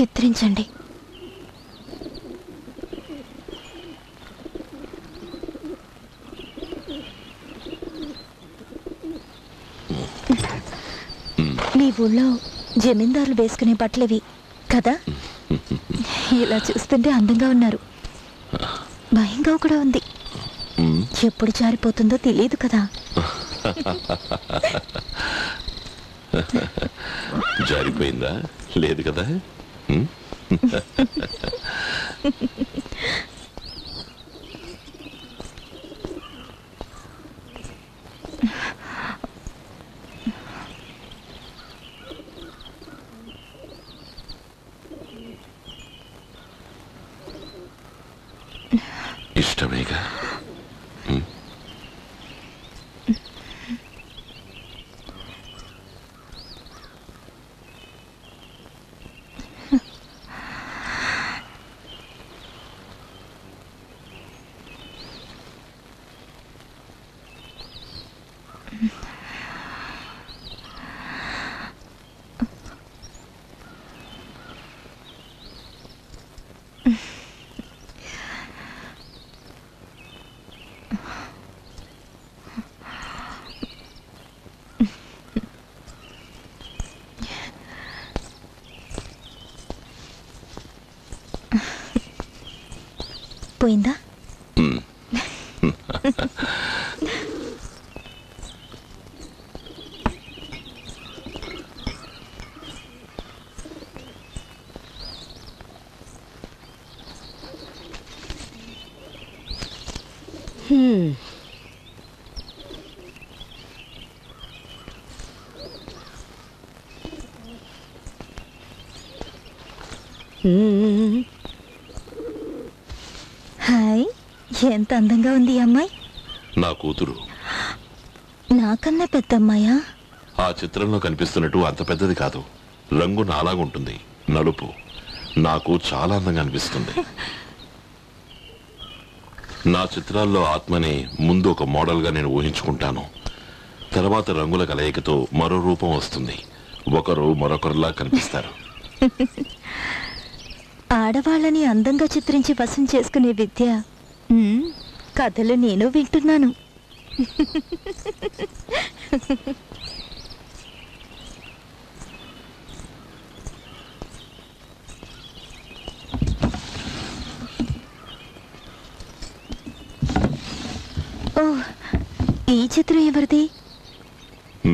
చిత్రించండి. మీ ఊళ్ళో జమీందారులు వేసుకునే బట్టలేవి కదా? ఇలా చూస్తుంటే అందంగా ఉన్నారు. భయంగా కూడా ఉంది, ఎప్పుడు జారిపోతుందో తెలియదు కదా. జారిపోయిందా? లేదు కదా. ఇష్టమేగా. పోయిందా? ఎంత అందంగా ఉంది ఈ అమ్మాయి. నా కూతురు. నాకన్నా పెద్ద అమ్మాయా? ఆ చిత్రంలో కనిపిస్తున్నట్టు అంత పెద్దది కాదు. రంగు నాలాగుంటుంది, నలుపు. నాకు చాలా అందంగా అనిపిస్తుంది. నా చిత్రాల్లో ఆత్మని ముందు ఒక మోడల్గా నేను ఊహించుకుంటాను. తర్వాత రంగుల కలయికతో మరో రూపం వస్తుంది. ఒకరు మరొకరులా కనిపిస్తారు. ఆడవాళ్ళని అందంగా చిత్రించి వశం చేసుకునే విద్య కథలు నేను వింటున్నాను.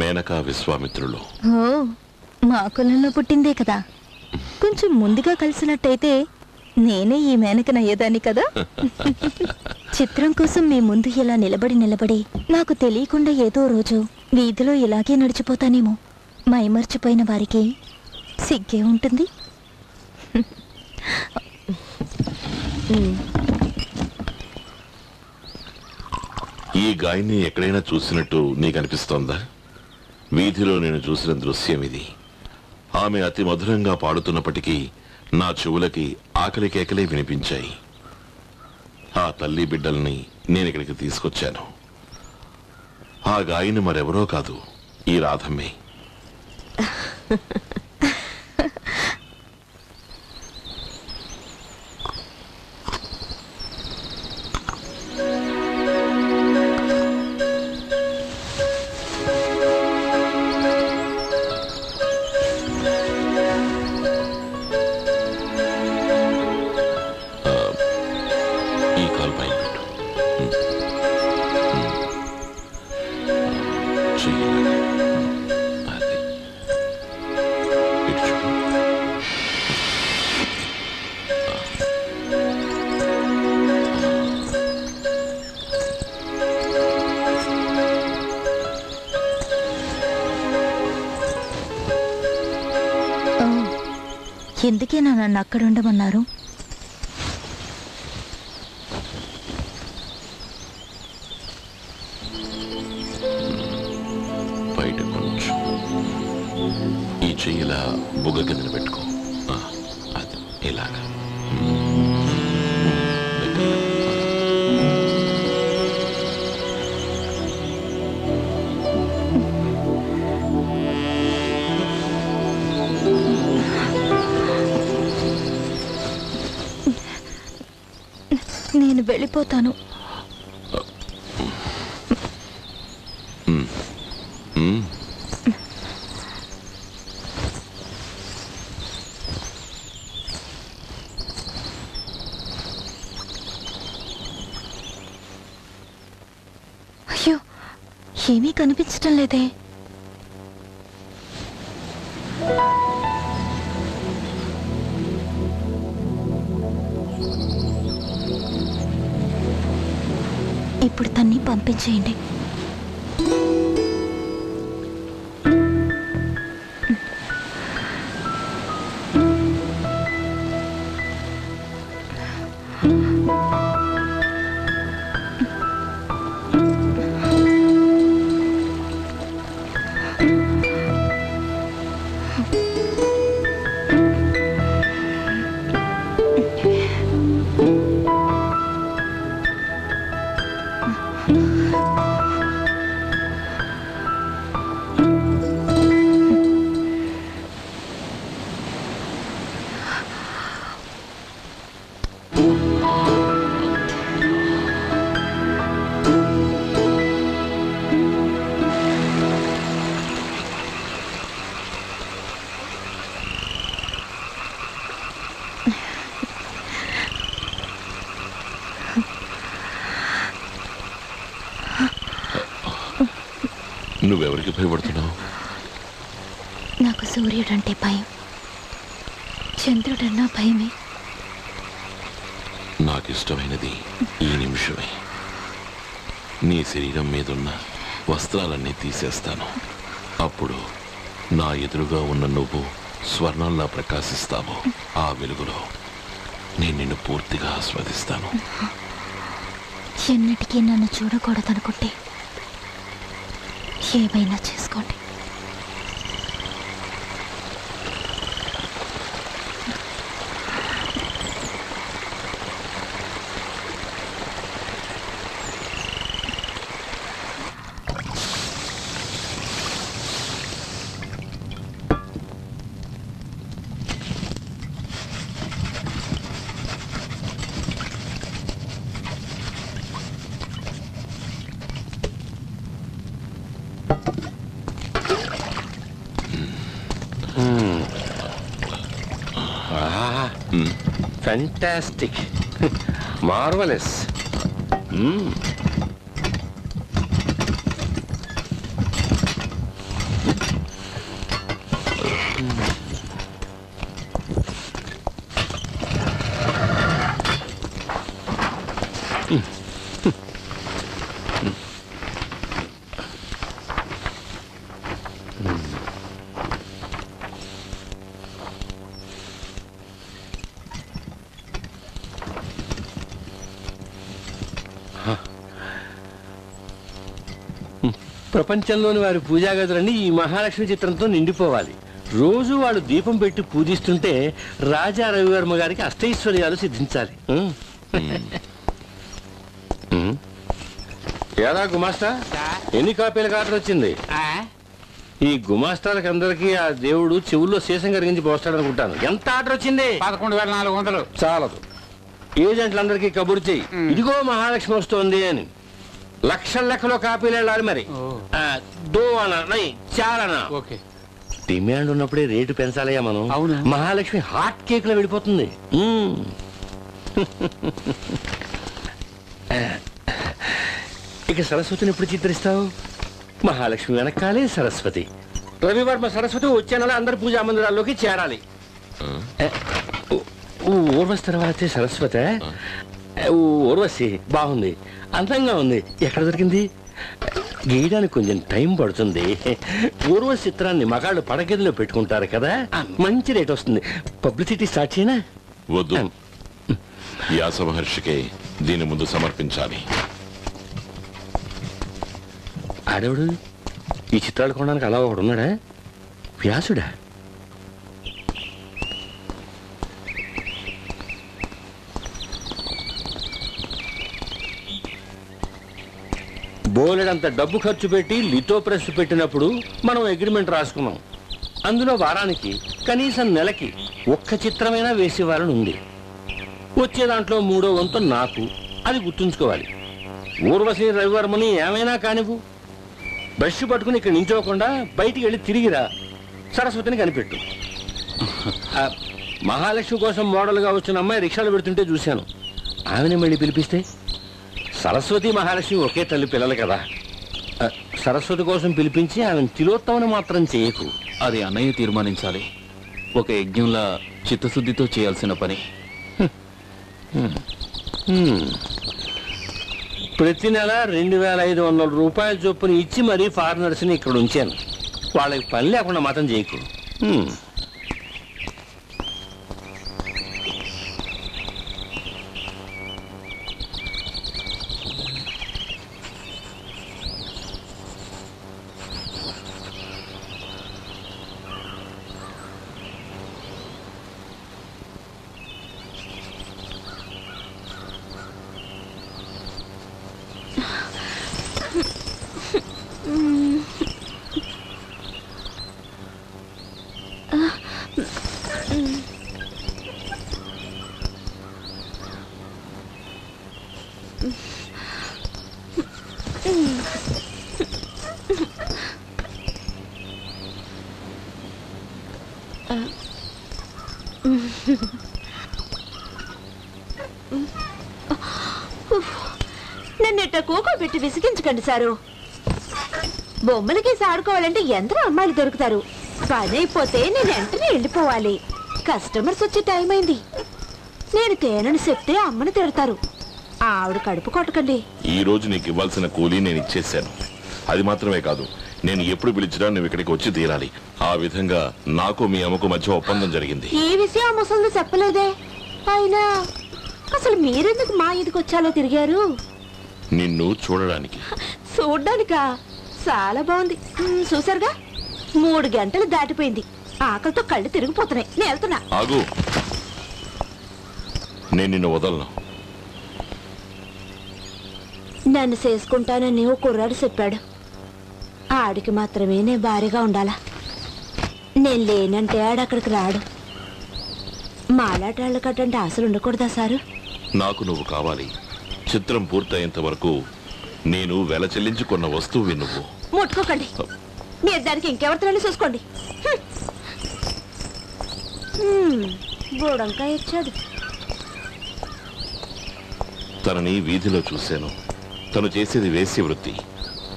మేనకా విశ్వామిత్రులు మా కులంలో పుట్టిందే కదా, కొంచెం ముందుగా కలిసినట్టయితే నేనే ఈ మేనకన అయ్యేదాన్ని కదా. చిత్రం కోసం మీ ముందు ఇలా నిలబడి నాకు తెలియకుండా ఏదో రోజు వీధిలో ఇలాగే నడిచిపోతానేమో. మైమర్చిపోయిన వారికి సిగ్గే ఉంటుంది. ఈ గాయని ఎక్కడైనా చూసినట్టు నీకు అనిపిస్తోందా? వీధిలో నేను చూసిన దృశ్యం ఇది. ఆమె అతి మధురంగా పాడుతున్నప్పటికీ నా చెవులకి ఆకలి కేకలే వినిపించాయి. ఆ తల్లి బిడ్డల్ని నేను ఇక్కడికి తీసుకొచ్చాను. ఆ గాయని మరెవరో కాదు, ఈ రాధమ్మే. ఎందుకేనా నన్ను అక్కడ ఉండమన్నారు? బయట కొంచెం ఈ చెయ్యిలా బుగ్గ కింద పెట్టుకో. అది ఇలాగా నేను వెళ్ళిపోతాను. అయ్యో, ఏమీ కనిపించటం లేదే. ఇప్పుడు తన్ని పంపించేయండి. నువ్వెవరికి భయపడుతున్నావు? నాకు సూర్యుడంటే భయం, చంద్రుడన్నా భయమే. నాకు ఇష్టమైనది ఈ నిమిషమే. నీ శరీరం మీదున్న వస్త్రాలన్నీ తీసేస్తాను. అప్పుడు నా ఎదురుగా ఉన్న నువ్వు స్వర్ణంలా ప్రకాశిస్తావు. ఆ వెలుగులో నేను నిన్ను పూర్తిగా ఆస్వాదిస్తాను. ఎన్నటికీ నన్ను చూడకూడదనుకుంటే ఏమైనా చేసుకోండి. Fantastic. Marvelous. ప్రపంచంలోని వారి పూజా గదులన్నీ ఈ మహాలక్ష్మి చిత్రంతో నిండిపోవాలి. రోజు వాళ్ళు దీపం పెట్టి పూజిస్తుంటే రాజా రవివర్మ గారికి అష్టైశ్వర్యాలు సిద్ధించాలి. ఎలా గుమాస్తా, ఎన్ని కాపీల కార్డు వచ్చింది? ఈ గుమాస్తాలకు అందరికీ ఆ దేవుడు చెవుల్లో శేషం కరిగించి పోస్తాడు అనుకుంటాను. ఎంత ఆర్డర్ వచ్చింది? 11,400. చాలదు. ఏజెంట్లందరికీ కబురు చెయ్యి, ఇదిగో మహాలక్ష్మి వస్తోంది అని. లక్షల లెక్కలో కాపీలు వెళ్ళాలి. మరి చాలా డిమాండ్ ఉన్నప్పుడే రేటు పెంచాలయ్యా మనం. మహాలక్ష్మి హాట్ కేక్ లో వెళ్ళిపోతుంది. ఇక సరస్వతిని ఎప్పుడు చిత్రిస్తావు? మహాలక్ష్మి వెనకాలే సరస్వతి. రవివర్మ సరస్వతి వచ్చే నెల అందరి పూజా మందిరాల్లోకి చేరాలి. ఊర్వశి తర్వాతే సరస్వతి. ఊర్వశి బాగుంది, అందంగా ఉంది. ఎక్కడ దొరికింది? గీయడానికి కొంచెం టైం పడుతుంది. ఊర్వశి చిత్రాన్ని మగాళ్ళు పడగదిలో పెట్టుకుంటారు కదా, మంచి రేట్ వస్తుంది. పబ్లిసిటీ స్టార్ట్ చేయనా? వద్దు, వ్యాస మహర్షికే దీని ముందు సమర్పించాలి. ఆడేవుడు ఈ చిత్రాలు కొనడానికి అలా ఒకడు ఉన్నాడా? వ్యాసుడా? బోలెడంత డబ్బు ఖర్చు పెట్టి లితో ప్రెస్ పెట్టినప్పుడు మనం అగ్రిమెంట్ రాసుకున్నాం. అందులో వారానికి, కనీసం నెలకి ఒక్క చిత్రమైనా వేసేవారని ఉంది. వచ్చే దాంట్లో 3వ వంతు నాకు. అది గుర్తుంచుకోవాలి. ఊర్వశి రవివర్మని ఏమైనా కానివ్వు, బస్ పట్టుకుని ఇక్కడ నించోకుండా బయటికి వెళ్ళి తిరిగిరా. సరస్వతిని కనిపెట్టు. మహాలక్ష్మి కోసం మోడల్గా వచ్చిన అమ్మాయి రిక్షాలు పెడుతుంటే చూశాను. ఆమెనే మళ్ళీ పిలిపిస్తే. సరస్వతి మహాలక్ష్మి ఒకే తల్లి పిల్లలు కదా. సరస్వతి కోసం పిలిపించి ఆమెను తిలోత్తమని మాత్రం చేయకు. అది అన్నయ్య తీర్మానించాలి. ఒక యజ్ఞంలా చిత్తశుద్ధితో చేయాల్సిన పని. ప్రతి నెల 2,500 రూపాయల చొప్పున ఇచ్చి మరీ ఫారినర్స్ని ఇక్కడ ఉంచాను. వాళ్ళకి పని లేకుండా మాత్రం చేయకు. నన్నెట్ట కోకో పెట్టి విసిగించకండి సారు. బొమ్మలకి ఆడుకోవాలంటే ఎందరో అమ్మాయిలు దొరుకుతారు. పని అయిపోతే నేను వెంటనే వెళ్ళిపోవాలి. కస్టమర్స్ వచ్చే టైం అయింది. నేను తేనని చెప్తే అమ్మను తిడతారు. ఆవిడ కడుపు కొట్టకండి. ఈ రోజు నీకు ఇవ్వాల్సిన కూలీ నేను ఇచ్చేసాను. అది మాత్రమే కాదు, నేను ఎప్పుడు పిలిచినా నువ్వు ఇక్కడికి వచ్చి తీరాలి. ఆ విధంగా నాకు మీ అమ్మకు మధ్య ఒప్పందం జరిగింది. ఈ విషయం అమ్మసలు చెప్పలేదే. అయినా అసలు మీరెందుకు మా ఇదికి వచ్చాలో తిరిగారు? నిన్ను చూడడానికి. చూడ్డానికా? చాలా బాగుంది. చూసారుగా, 3 గంటలు దాటిపోయింది. ఆకలితో కళ్ళు తిరిగిపోతున్నాయి. నేను వెళ్తున్నా. ఆగు, నేను నిన్ను వదలను. నన్ను చేసుకుంటానని ఓ కుర్రాడు చెప్పాడు. ఆడికి మాత్రమే నేను భారీగా ఉండాలా? నేను లేనంటే ఆడక్కడికి రాడు. మాలాటాళ్ళు కట్టంటే ఆశలు ఉండకూడదా సారు? నాకు నువ్వు కావాలి. చిత్రం పూర్తయ్యేంత వరకు నేను వెల చెల్లించుకున్న వస్తువు నువ్వు. ముట్టుకోకండి. మీరు దానికి ఇంకెవరితో చూసుకోండి. బోడంకాయ ఇచ్చాడు. తనని వీధిలో చూశాను. తను చేసేది వేసి వృత్తి.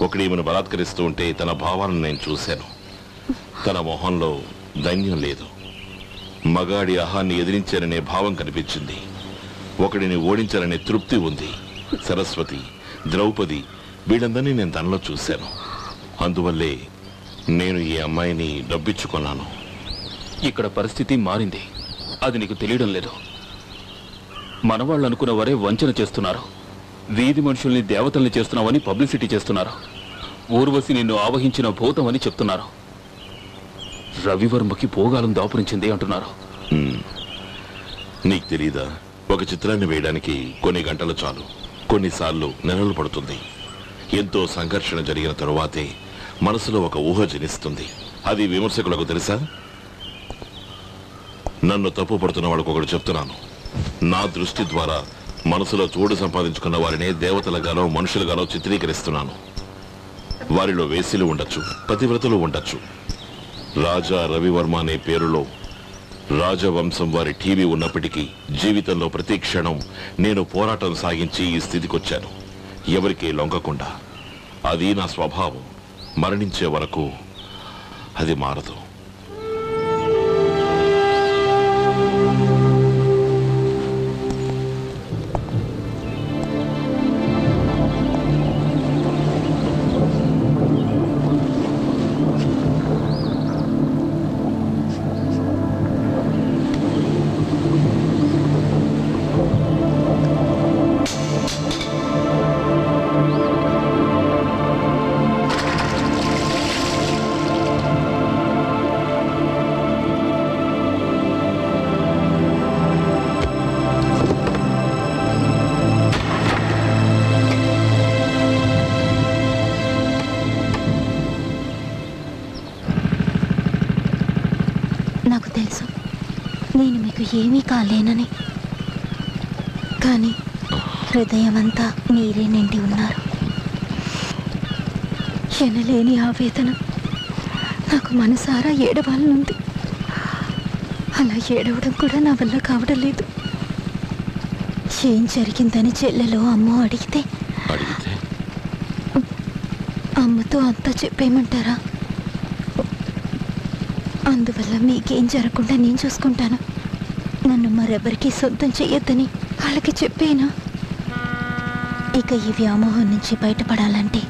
ఒకటి ఈమెను బలాత్కరిస్తూ ఉంటే తన భావాలను నేను చూశాను. తన మొహంలో ధైర్యం లేదు. మగాడి అహాన్ని ఎదిరించారనే భావం కనిపించింది. ఒకడిని ఓడించాలనే తృప్తి ఉంది. సరస్వతి, ద్రౌపది వీళ్ళందరినీ నేను తనలో చూశాను. అందువల్లే నేను ఈ అమ్మాయిని డబ్బిచ్చుకున్నాను. ఇక్కడ పరిస్థితి మారింది. అది నీకు తెలియడం లేదు. మనవాళ్ళు అనుకున్న వారే వంచన చేస్తున్నారు. వీధి మనుషుల్ని దేవతల్ని చేస్తున్నామని పబ్లిసిటీ చేస్తున్నారు. ఊర్వశి నిన్ను ఆవహించిన భూతమని చెప్తున్నారు. రవివర్మకి భోగాలం దాపురించింది అంటున్నారు. నీకు తెలీదా, ఒక చిత్రాన్ని వేయడానికి కొన్ని గంటలు చాలు, కొన్నిసార్లు నెలలు పడుతుంది. ఎంతో సంఘర్షణ జరిగిన తరువాతే మనసులో ఒక ఊహ జనిస్తుంది. అది విమర్శకులకు తెలుసా? నన్ను తప్పు పడుతున్న వాళ్ళకు ఒకటి చెప్తున్నాను, నా దృష్టి ద్వారా మనసులో చోటు సంపాదించుకున్న వారినే దేవతలుగానో మనుషులుగానో చిత్రీకరిస్తున్నాను. వారిలో వేసిలు ఉండొచ్చు, పతివ్రతలు ఉండొచ్చు. రాజా రవివర్మ అనే పేరులో రాజవంశం వారి టీవీ ఉన్నప్పటికీ జీవితంలో ప్రతి క్షణం నేను పోరాటం సాగించి ఈ స్థితికొచ్చాను, ఎవరికీ లొంగకుండా. అది నా స్వభావం, మరణించే వరకు అది మారదు. ఏమీ కాలేనని, కానీ హృదయమంతా మీరే నిండి ఉన్నారు. ఎనలేని ఆవేదన నాకు మనసారా ఏడవాలనుంది. అలా ఏడవడం కూడా నా వల్ల కావడం లేదు. ఏం జరిగిందని చెల్లెలో అమ్మ అడిగితే అమ్మతో అంతా చెప్పేయమంటారా? అందువల్ల మీకేం జరగకుండా నేను చూసుకుంటాను. నన్ను మరెవరికి సొంతం చెయ్యొద్దని వాళ్ళకి చెప్పేనా? ఇక ఈ వ్యామోహం నుంచి బయటపడాలంటే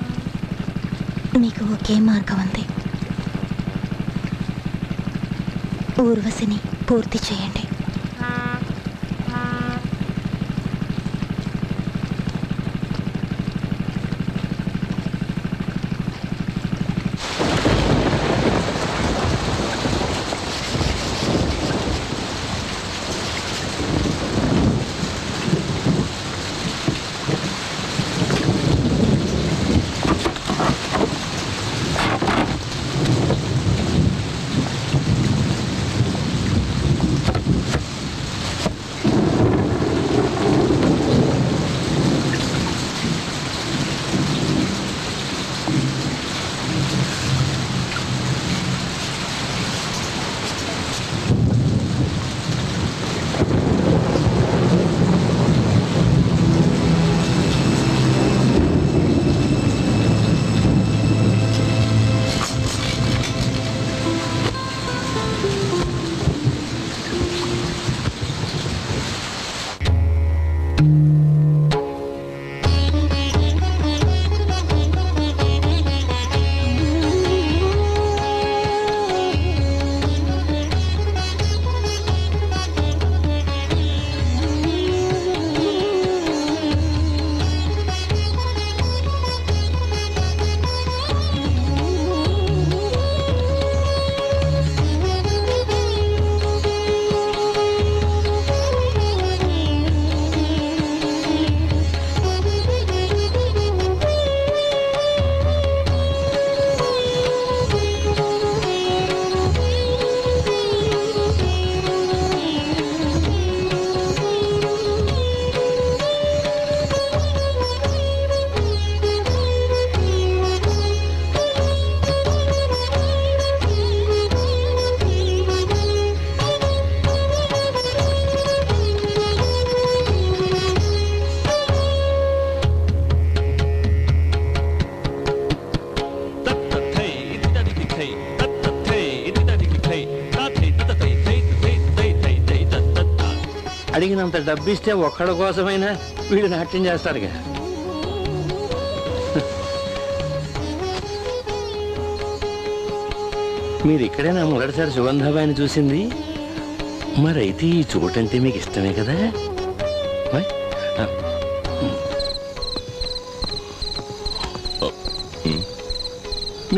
మీకు ఒకే మార్గం ఉంది, ఊర్వశిని పూర్తి చేయండి. అంత డబ్బిస్తే ఒక్కడి కోసమైనా వీడు నాట్యం చేస్తారుగా. మీరు ఇక్కడైనా మొదటిసారి సుగంధాబాయిని చూసింది? మరైతే ఈ చోటంటే మీకు ఇష్టమే కదా.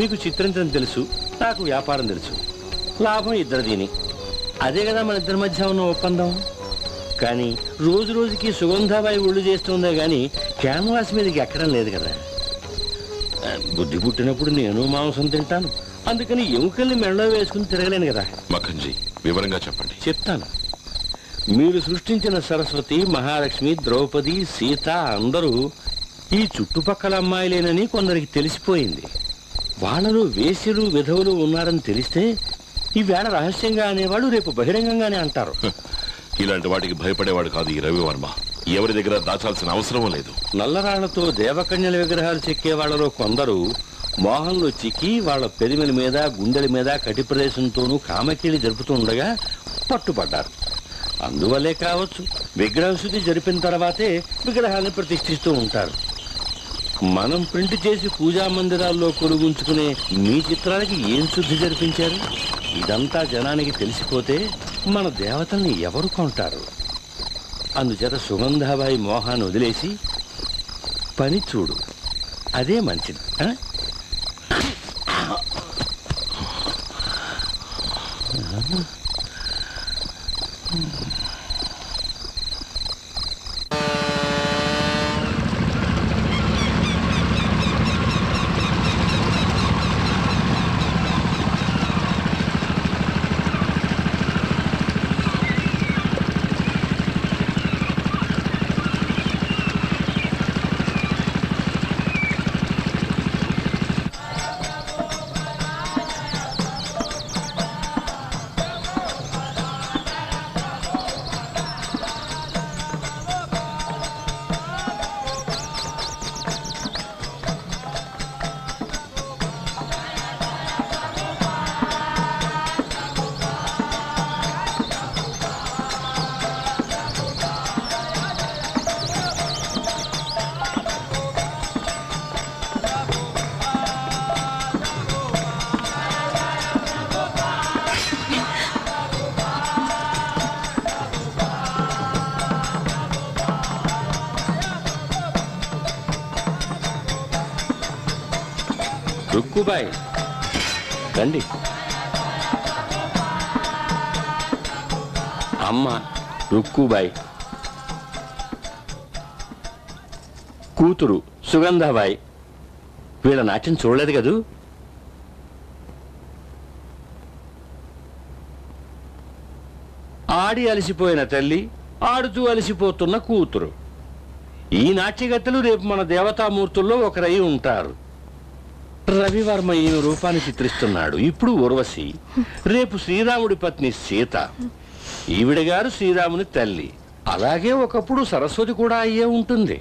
మీకు చిత్రించడం తెలుసు, నాకు వ్యాపారం తెలుసు, లాభం ఇద్దరిదీని. అదే కదా మన ఇద్దరి మధ్య ఉన్న ఒప్పందం. కానీ రోజు రోజుకి సుగంధాబాయి ఒళ్ళు చేస్తుందే కానీ క్యాన్వాస్ మీదకి ఎక్కడం లేదు కదా. బుద్ధి పుట్టినప్పుడు నేను మాంసం తింటాను, అందుకని ఎముకల్ని మెడలో వేసుకుని తిరగలేను కదా. మఖన్జీ వివరంగా చెప్పండి. చెప్తాను. మీరు సృష్టించిన సరస్వతి, మహాలక్ష్మి, ద్రౌపది, సీత అందరూ ఈ చుట్టుపక్కల అమ్మాయిలేనని కొందరికి తెలిసిపోయింది. వాళ్ళలో వేశ్యలు, విధవులు ఉన్నారని తెలిస్తే ఈవేళ రహస్యంగా అనేవాడు రేపు బహిరంగంగానే అంటారు. ఇలాంటి వాటికి భయపడేవాడు కాదు ఈ రవివర్మ. ఎవరి దగ్గర దాచాల్సిన అవసరం లేదు. నల్లరాళ్లతో దేవకన్యల విగ్రహాలు చెక్కే వాళ్ళలో కొందరు మోహంలో చిక్కి వాళ్ళ పెదిమిల మీద, గుండెల మీద, కటి ప్రదేశంతోనూ కామకీళి జరుపుతుండగా పట్టుబడ్డారు. అందువల్లే కావచ్చు విగ్రహ శుద్ధి జరిపిన తర్వాతే విగ్రహాన్ని ప్రతిష్ఠిస్తూ ఉంటారు. మనం ప్రింట్ చేసి పూజా మందిరాల్లో కొలుగుంచుకునే మీ చిత్రాలకి ఏం శుద్ధి జరిపించారు? ఇదంతా జనానికి తెలిసిపోతే మన దేవతల్ని ఎవరు కొంటారు? అందుచేత సుగంధాబాయి మోహాన్ని వదిలేసి పని చూడు, అదే మంచిది. రుక్కుబాయ్ రండి. అమ్మ రుక్కుబాయ్, కూతురు సుగంధాబాయ్. వీళ్ళ నాట్యం చూడలేదు కదూ? ఆడి అలసిపోయిన తల్లి, ఆడుతూ అలసిపోతున్న కూతురు. ఈ నాట్యగత్తలు రేపు మన దేవతామూర్తుల్లో ఒకరై ఉంటారు. రవివర్మ ఈ రూపాన్ని చిత్రిస్తున్నాడు. ఇప్పుడు ఉర్వశి, రేపు శ్రీరాముడి పత్ని సీత. ఈవిడ గారు శ్రీరాముని తల్లి. అలాగే ఒకప్పుడు సరస్వతి కూడా అయ్యే ఉంటుంది.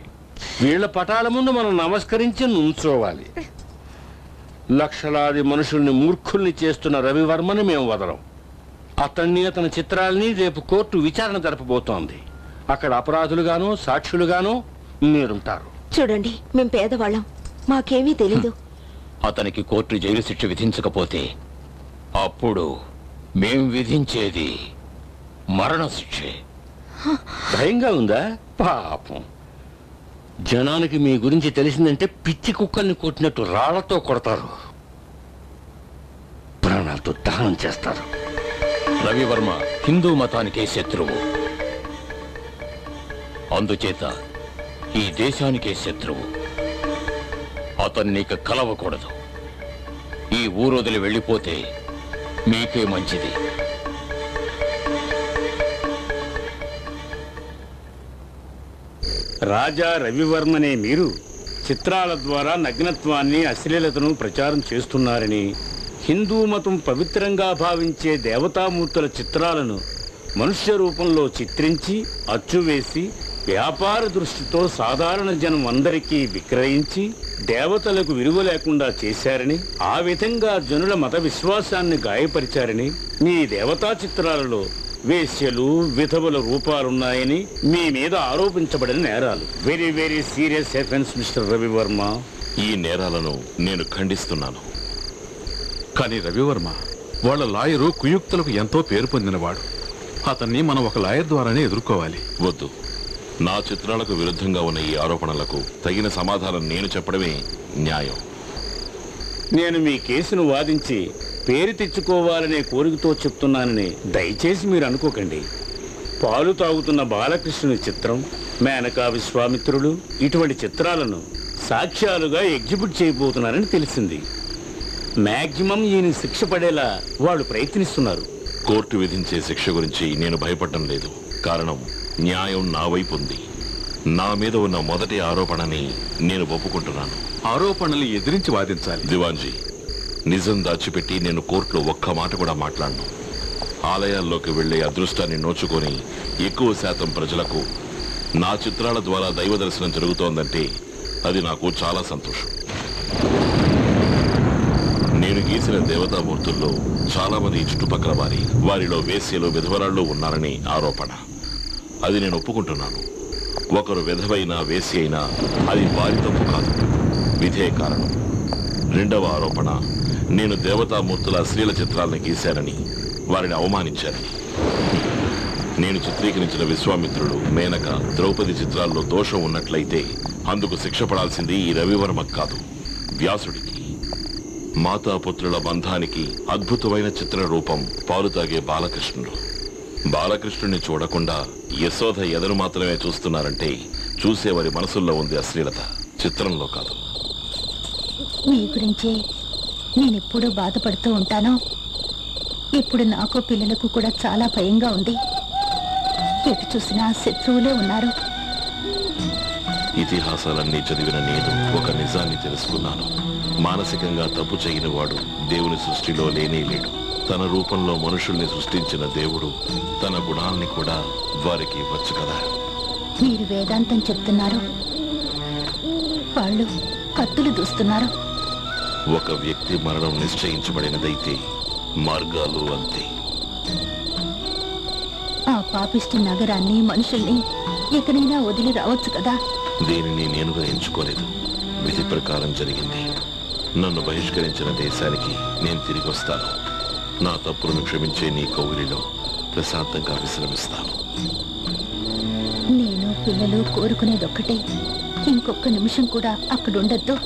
వీళ్ల పటాల ముందు మనం నమస్కరించి నుంచోవాలి. లక్షలాది మనుషుల్ని మూర్ఖుల్ని చేస్తున్న రవివర్మని మేము వదలం. అతన్ని, అతని చిత్రాల్ని రేపు కోర్టు విచారణ జరపబోతోంది. అక్కడ అపరాధులుగానో సాక్షులుగానో మీరుంటారు. చూడండి, మేము పేదవాళ్ళం, మాకేమీ తెలీదు. అతనికి కోర్టు జైలు శిక్ష విధించకపోతే అప్పుడు మేం విధించేది మరణశిక్షే. భయంగా ఉందా? పాపం జనానికి మీ గురించి తెలిసిందంటే పిచ్చి కుక్కల్ని కొట్టినట్టు రాళ్లతో కొడతారు, ప్రాణాలతో దహనం చేస్తారు. రవివర్మ హిందూ మతానికే శత్రువు, అందుచేత ఈ దేశానికే శత్రువు. అతను నీకు కలవకూడదు. ఈ ఊరు వదిలి వెళ్ళిపోతే మీకే మంచిది. రాజా రవివర్మనే మీరు చిత్రాల ద్వారా నగ్నత్వాన్ని, అశ్లీలతను ప్రచారం చేస్తున్నారని, హిందూ మతం పవిత్రంగా భావించే దేవతామూర్తుల చిత్రాలను మనుష్య రూపంలో చిత్రించి, అచ్చువేసి, వ్యాపార దృష్టితో సాధారణ జనం అందరికీ విక్రయించి దేవతలకు విలువ లేకుండా చేశారని, ఆ విధంగా జనుల మత విశ్వాసాన్ని గాయపరిచారని, మీ దేవతా చిత్రాలలో వేశ్యలు, విధవుల రూపాలున్నాయని మీ మీద ఆరోపించబడిన నేరాలు very very serious offence mister Ravi Varma. ఈ నేరాలను నేను ఖండిస్తున్నాను. కానీ రవివర్మ, వాళ్ళ లాయరు కుయుక్తులకు ఎంతో పేరు పొందినవాడు. అతన్ని మనం ఒక లాయర్ ద్వారానే ఎదుర్కోవాలి. వద్దు, నా చిత్రాలకు విరుద్ధంగా ఉన్న ఈ ఆరోపణలకు తగిన సమాధానం నేను చెప్పడమే న్యాయం. నేను మీ కేసును వాదించి పేరు తెచ్చుకోవాలనే కోరికతో చెప్తున్నానని దయచేసి మీరు అనుకోకండి. పాలు తాగుతున్న బాలకృష్ణుని చిత్రం, మేనకా విశ్వామిత్రుడు ఇటువంటి చిత్రాలను సాక్ష్యాలుగా ఎగ్జిబిట్ చేయబోతున్నారని తెలిసింది. మ్యాక్సిమం ఈయన శిక్ష పడేలా వాళ్ళు ప్రయత్నిస్తున్నారు. కోర్టు విధించే శిక్ష గురించి నేను భయపడడం లేదు. కారణం న్యాయం నా వైపు ఉంది. నా మీద ఉన్న మొదటి ఆరోపణని నేను ఒప్పుకుంటున్నాను. ఆరోపణలు ఎదిరించి వాదించాలి. దివాన్జీ, నిజం దాచిపెట్టి నేను కోర్టులో ఒక్క మాట కూడా మాట్లాడను. ఆలయాల్లోకి వెళ్లే అదృష్టాన్ని నోచుకొని ఎక్కువ శాతం ప్రజలకు నా చిత్రాల ద్వారా దైవ దర్శనం జరుగుతోందంటే అది నాకు చాలా సంతోషం. నేను గీసిన దేవతామూర్తుల్లో చాలా మంది చుట్టుపక్కల వారిలో వేశ్యలు, విధవరాళ్ళు ఉన్నారని ఆరోపణ. అది నేను ఒప్పుకుంటున్నాను. ఒకరు విధవైనా వేసి అయినా అది వారి తప్పు కాదు, విధే కారణం. రెండవ ఆరోపణ, నేను దేవతామూర్తుల అశ్లీల చిత్రాలను గీశానని, వారిని అవమానించానని. నేను చిత్రీకరించిన విశ్వామిత్రుడు, మేనక, ద్రౌపది చిత్రాల్లో దోషం ఉన్నట్లయితే అందుకు శిక్ష పడాల్సింది ఈ రవివర్మ కాదు, వ్యాసుడికి. మాతాపుత్రుల బంధానికి అద్భుతమైన చిత్రరూపం పాలు తాగే బాలకృష్ణుడు. బాలకృష్ణుడిని చూడకుండా యశోద ఎదరు మాత్రమే చూస్తున్నారంటే చూసేవారి మనసుల్లో ఉంది అశ్లీలత, చిత్రంలో కాదు. మీ గురించి నేనెప్పుడూ బాధపడుతూ ఉంటాను. ఇప్పుడు నాకు పిల్లలకు కూడా చాలా భయంగా ఉంది. ఎటు చూసినా శత్రువులే ఉన్నారు. ఇతిహాసాలన్నీ చదివిన నేను ఒక నిజాన్ని తెలుసుకున్నాను. మానసికంగా తప్పు చేయని వాడు దేవుని సృష్టిలో లేనే లేడు. తన రూపంలో మనుషుల్ని సృష్టించిన దేవుడు తన గుణాల్ని కూడా వారికి ఇవ్వచ్చు కదా. మీరు వేదాంతం చెప్తున్నారు, వాళ్ళు కత్తులు దూస్తున్నారు. ఒక వ్యక్తి మరణం నిశ్చయించబడినదైతే మార్గాలు అంతే. ఆ పాపిష్టి నగరాన్ని, మనుషుల్ని ఎక్కడైనా వదిలి రావచ్చు కదా. దీనిని నేనుగా ఎంచుకోలేదు, విధి ప్రకారం జరిగింది. నన్ను బహిష్కరించిన దేశానికి నేను తిరిగి వస్తాను. నా తప్పులను క్షమించే నీ కౌగిలిలో ప్రశాంతంగా విశ్రమిస్తాను. నేను, పిల్లలు కోరుకునేదొక్కటే, ఇంకొక నిమిషం కూడా అక్కడుండద్దు.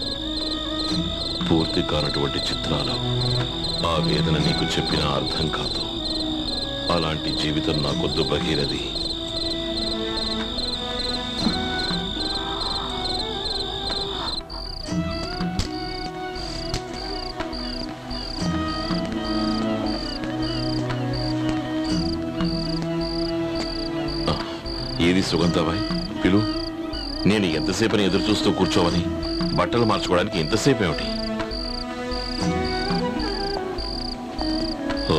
పూర్తి కానటువంటి చిత్రాలు, ఆ వేదన నీకు చెప్పిన అర్థం కాదు. అలాంటి జీవితం నాకొద్దు బగీరథి. ఏది సుగంధబాయ్, పిలు. నేను ఎంతసేపని ఎదురు చూస్తూ కూర్చోవని, బట్టలు మార్చుకోవడానికి ఎంతసేపు ఏమిటి? ఓ,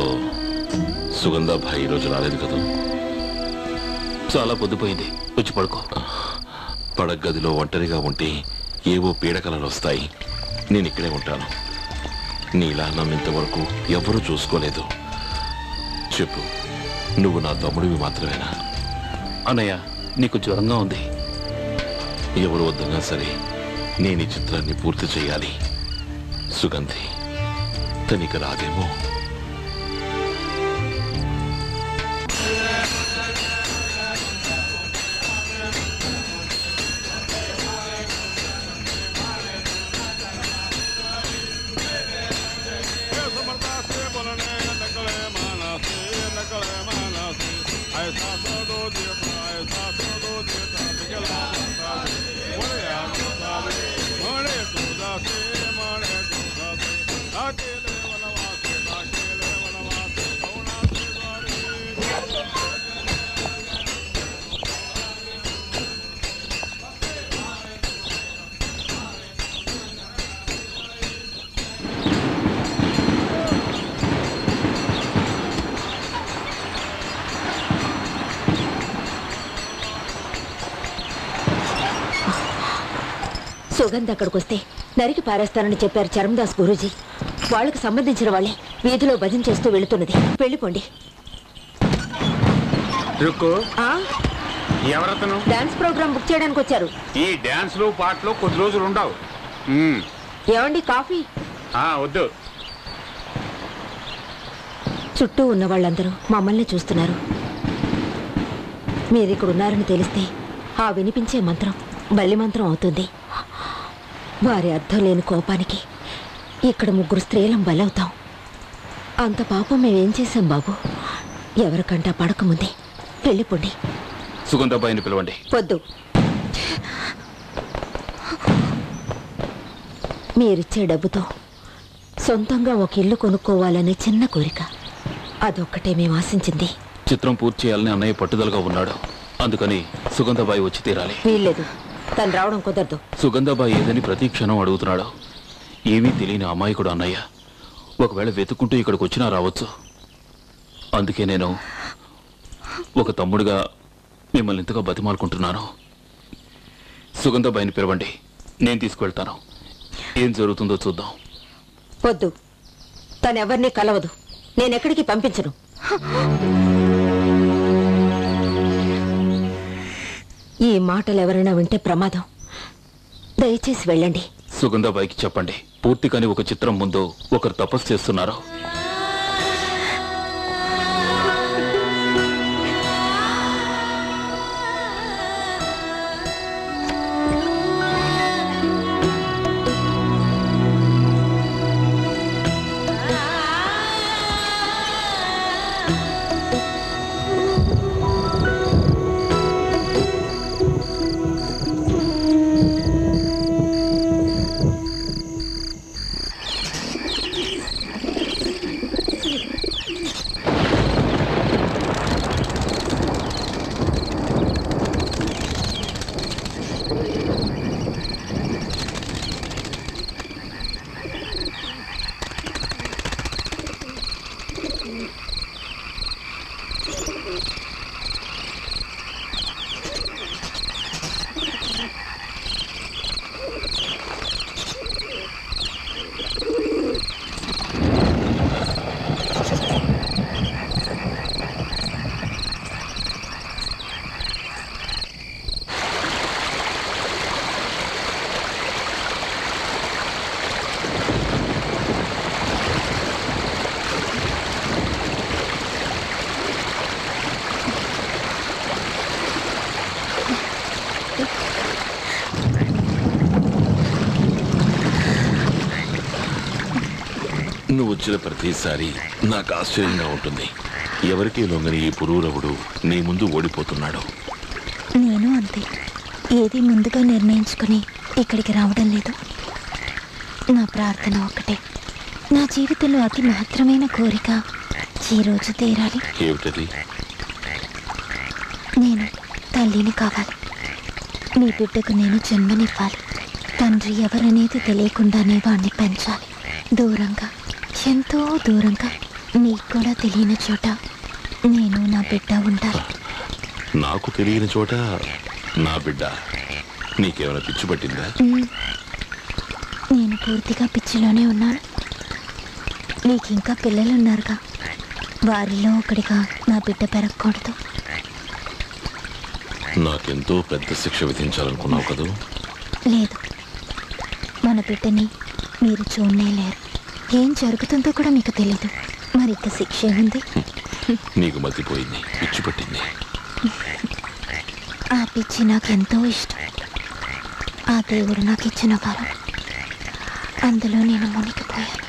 సుగంధబాయ్ ఈరోజు రాలేదు కదా. చాలా పొద్దుపోయింది, వచ్చి పడుకో. పడగదిలో ఒంటరిగా ఉంటే ఏవో పీడకలలు వస్తాయి. నేను ఇక్కడే ఉంటాను. నీలా నన్నింతవరకు ఎవరూ చూసుకోలేదు. చెప్పు, నువ్వు నా తమ్ముడివి మాత్రమేనా? అన్నయ్య, నీకు జ్వరంగా ఉంది. ఎవరు వద్దన్నా సరే నేను ఈ చిత్రాన్ని పూర్తి చేయాలి. సుగంధి తనిక రాదేమో. సుగంధ అక్కడికి వస్తే నరికి పారేస్తానని చెప్పారు చరమదాస్ గురూజీ. వాళ్ళకు సంబంధించిన వాళ్ళే వీధిలో భజన చేస్తూ వెళుతున్నది. వెళ్ళిపోండి. డాన్స్ ప్రోగ్రామ్ బుక్ చేయడానికి వచ్చారు. ఈ డాన్స్ లో పాటలో కొద్ది రోజులు ఉండవు. ఏమండి, కాఫీ వద్దు. చుట్టూ ఉన్న వాళ్ళందరూ మమ్మల్ని చూస్తున్నారు. మీరు ఇక్కడ ఉన్నారని తెలిస్తే ఆ వినిపించే మంత్రం బల్లి మంత్రం అవుతుంది. వారి అర్థం లేని కోపానికి ఇక్కడ ముగ్గురు స్త్రీలం బలవుతాం. అంత పాపం మేమేం చేశాం బాబు? ఎవరికంటా పడకముందే వెళ్ళిపోండి. సుగంధాబాయిని పిలవండి. వద్దు, మీరిచ్చే డబ్బుతో సొంతంగా ఒక ఇల్లు కొనుక్కోవాలనే చిన్న కోరిక, అదొక్కటే మేము ఆశించింది. చిత్రం పూర్తి చేయాలని అన్నయ్య పట్టుదలగా ఉన్నాడు, అందుకని సుగంధాబాయి వచ్చి తీరాలి. వీల్లేదు, తను రావడం కుదరదు. సుగంధాబాయి ఏదని ప్రతి క్షణం అడుగుతున్నాడు. ఏమీ తెలియని అమాయకుడు అన్నయ్య, ఒకవేళ వెతుక్కుంటూ ఇక్కడికి వచ్చినా రావచ్చు. అందుకే నేను ఒక తమ్ముడుగా మిమ్మల్ని ఇంతగా బతిమాలుకుంటున్నాను. సుగంధాబాయిని పిలవండి, నేను తీసుకువెళ్తాను. ఏం జరుగుతుందో చూద్దాం. వద్దు, తనెవరిని కలవదు, నేనెక్కడికి పంపించను. ఈ మాటలు ఎవరైనా వింటే ప్రమాదం, దయచేసి వెళ్ళండి. సుగంధాబాయికి చెప్పండి, పూర్తిగాని ఒక చిత్రం ముందు ఒకరు తపస్సు చేస్తున్నారు. నువ్వు వచ్చిన ప్రతిసారి నాకు ఆశ్చర్యంగా ఉంటుంది. ఎవరికీ లొంగని ఈ పురూరవుడు నీ ముందు ఓడిపోతున్నాడు. నేను అంతే, ఏది ముందుగా నిర్ణయించుకుని ఇక్కడికి రావడం లేదు. నా ప్రార్థన ఒకటే, నా జీవితంలో అతి మహత్తరమైన కోరిక ఈరోజు తీరాలి. ఏమిటది? నేను తల్లిని కావాలి, నీ బిడ్డకు నేను జన్మనివ్వాలి. తండ్రి ఎవరనేది తెలియకుండానే వాడిని పెంచాలి. దూరంగా, ఎంతో దూరంగా, నీకు కూడా తెలియని చోట నేను నా బిడ్డ ఉంటాను. నాకు తెలియని చోట నా బిడ్డ? నీకేమైనా పిచ్చి పట్టిందా? నేను పూర్తిగా పిచ్చిలోనే ఉన్నాను. నీకు ఇంకా పిల్లలు ఉన్నారుగా, వారిలో ఒకటిగా నా బిడ్డ పెరగకూడదు. నాకెంతో పెద్ద శిక్ష విధించాలనుకున్నావు కదూ? లేదు, మన బిడ్డని మీరు చూడనే లేరు. ఏం జరుగుతుందో కూడా మీకు తెలీదు, మరి ఇంకా శిక్ష ఏముంది? నీకు మతిపోయింది, పిచ్చి పట్టింది. ఆ పిచ్చి నాకు ఎంతో ఇష్టం. ఆ దేవుడు నాకు ఇచ్చిన వరం, అందులో నేను మునిగిపోయాను.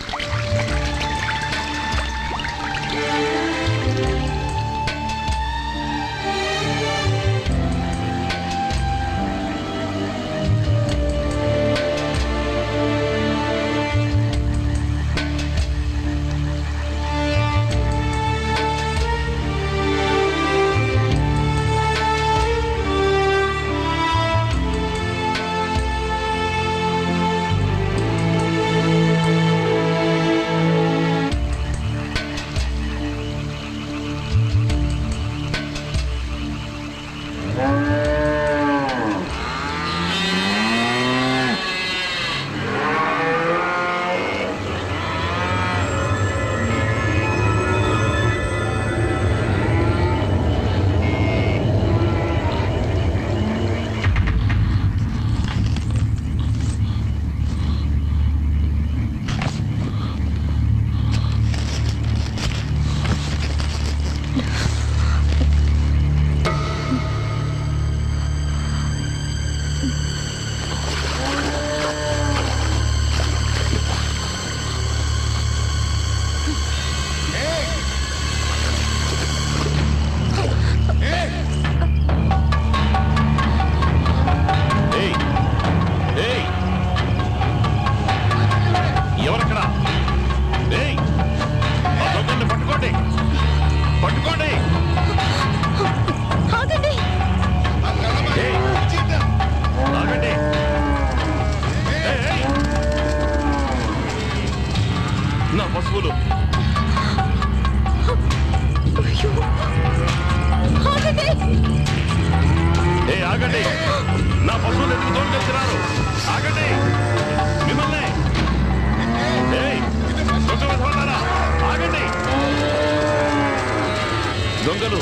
దొంగలు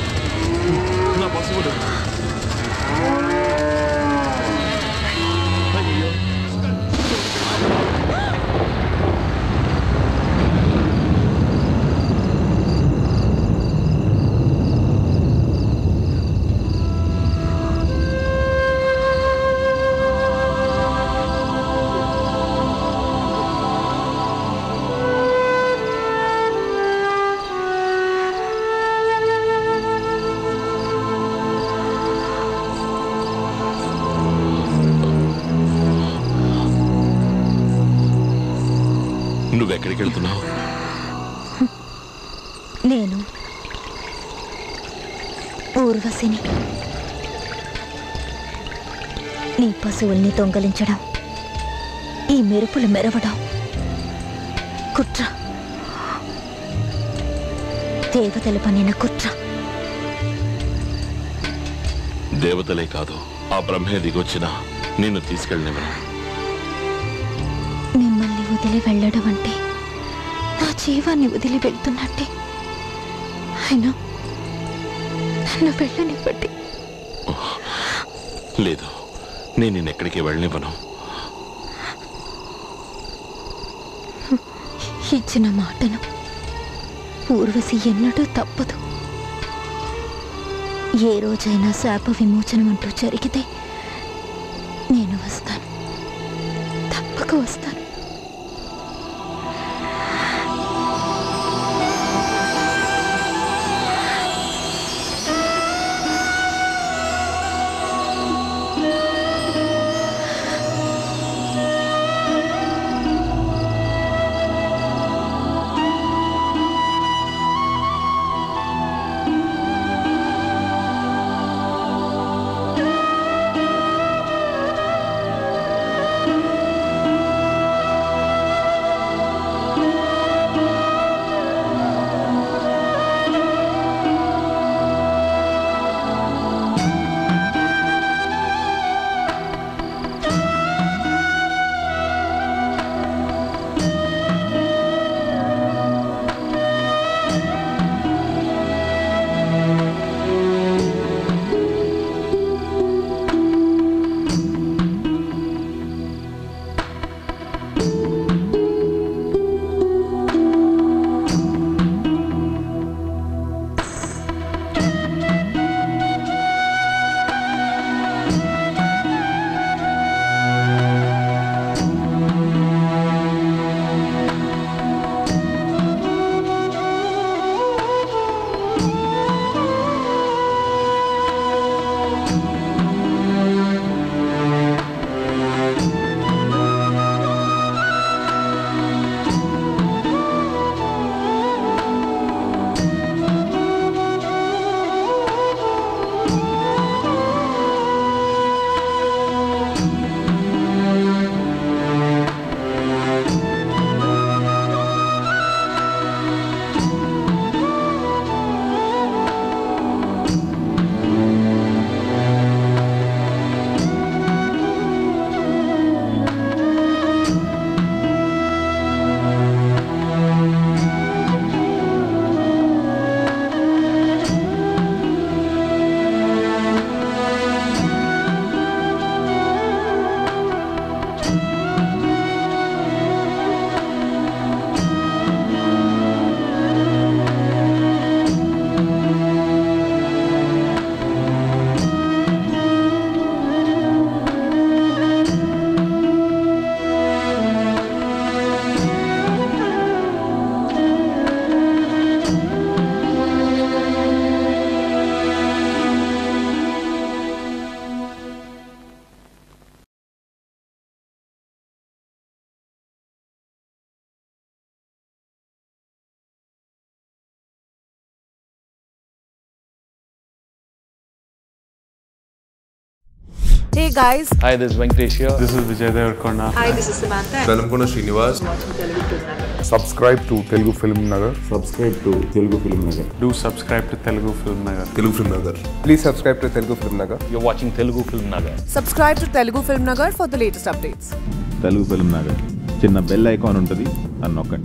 నా పశువులు. ఎక్కడికి వెళ్తున్నావు? నేను ఊర్వశిని. నీ పశువుల్ని దొంగలించడం, ఈ మెరుపులు మెరవడం కుట్ర, దేవతలు పన్నిన కుట్ర. దేవతలే కాదు, ఆ బ్రహ్మే దిగొచ్చినా నిన్ను తీసుకెళ్ళనివ్వను. మిమ్మల్ని వదిలి వెళ్ళడం అంటే నా జీవాన్ని వదిలి వెళ్తున్నట్టే. అయినా నన్ను వెళ్ళనివ్వండి. లేదు, నేను నిన్నెక్కడికి వెళ్ళనివ్వను. ఇచ్చిన మాటను ఊర్వశి ఎన్నడూ తప్పదు. ఏ రోజైనా శాప విమోచనం అంటూ జరిగితే నేను వస్తాను, తప్పక వస్తాను. Hey guys. Hi, this is Venkatesh here. This is Vijaydev Karna. Hi, this is Samantha Velamkoo, Srinivas. Telugu Film Nagar. Subscribe to Telugu Film Nagar. Subscribe to Telugu Film Nagar. Do subscribe to Telugu Film Nagar. Telugu Film Nagar. Please subscribe to Telugu Film Nagar. You're watching Telugu Film Nagar. Subscribe to Telugu Film Nagar for the latest updates. Telugu Film Nagar. Chinna bell icon untadi, annokandi.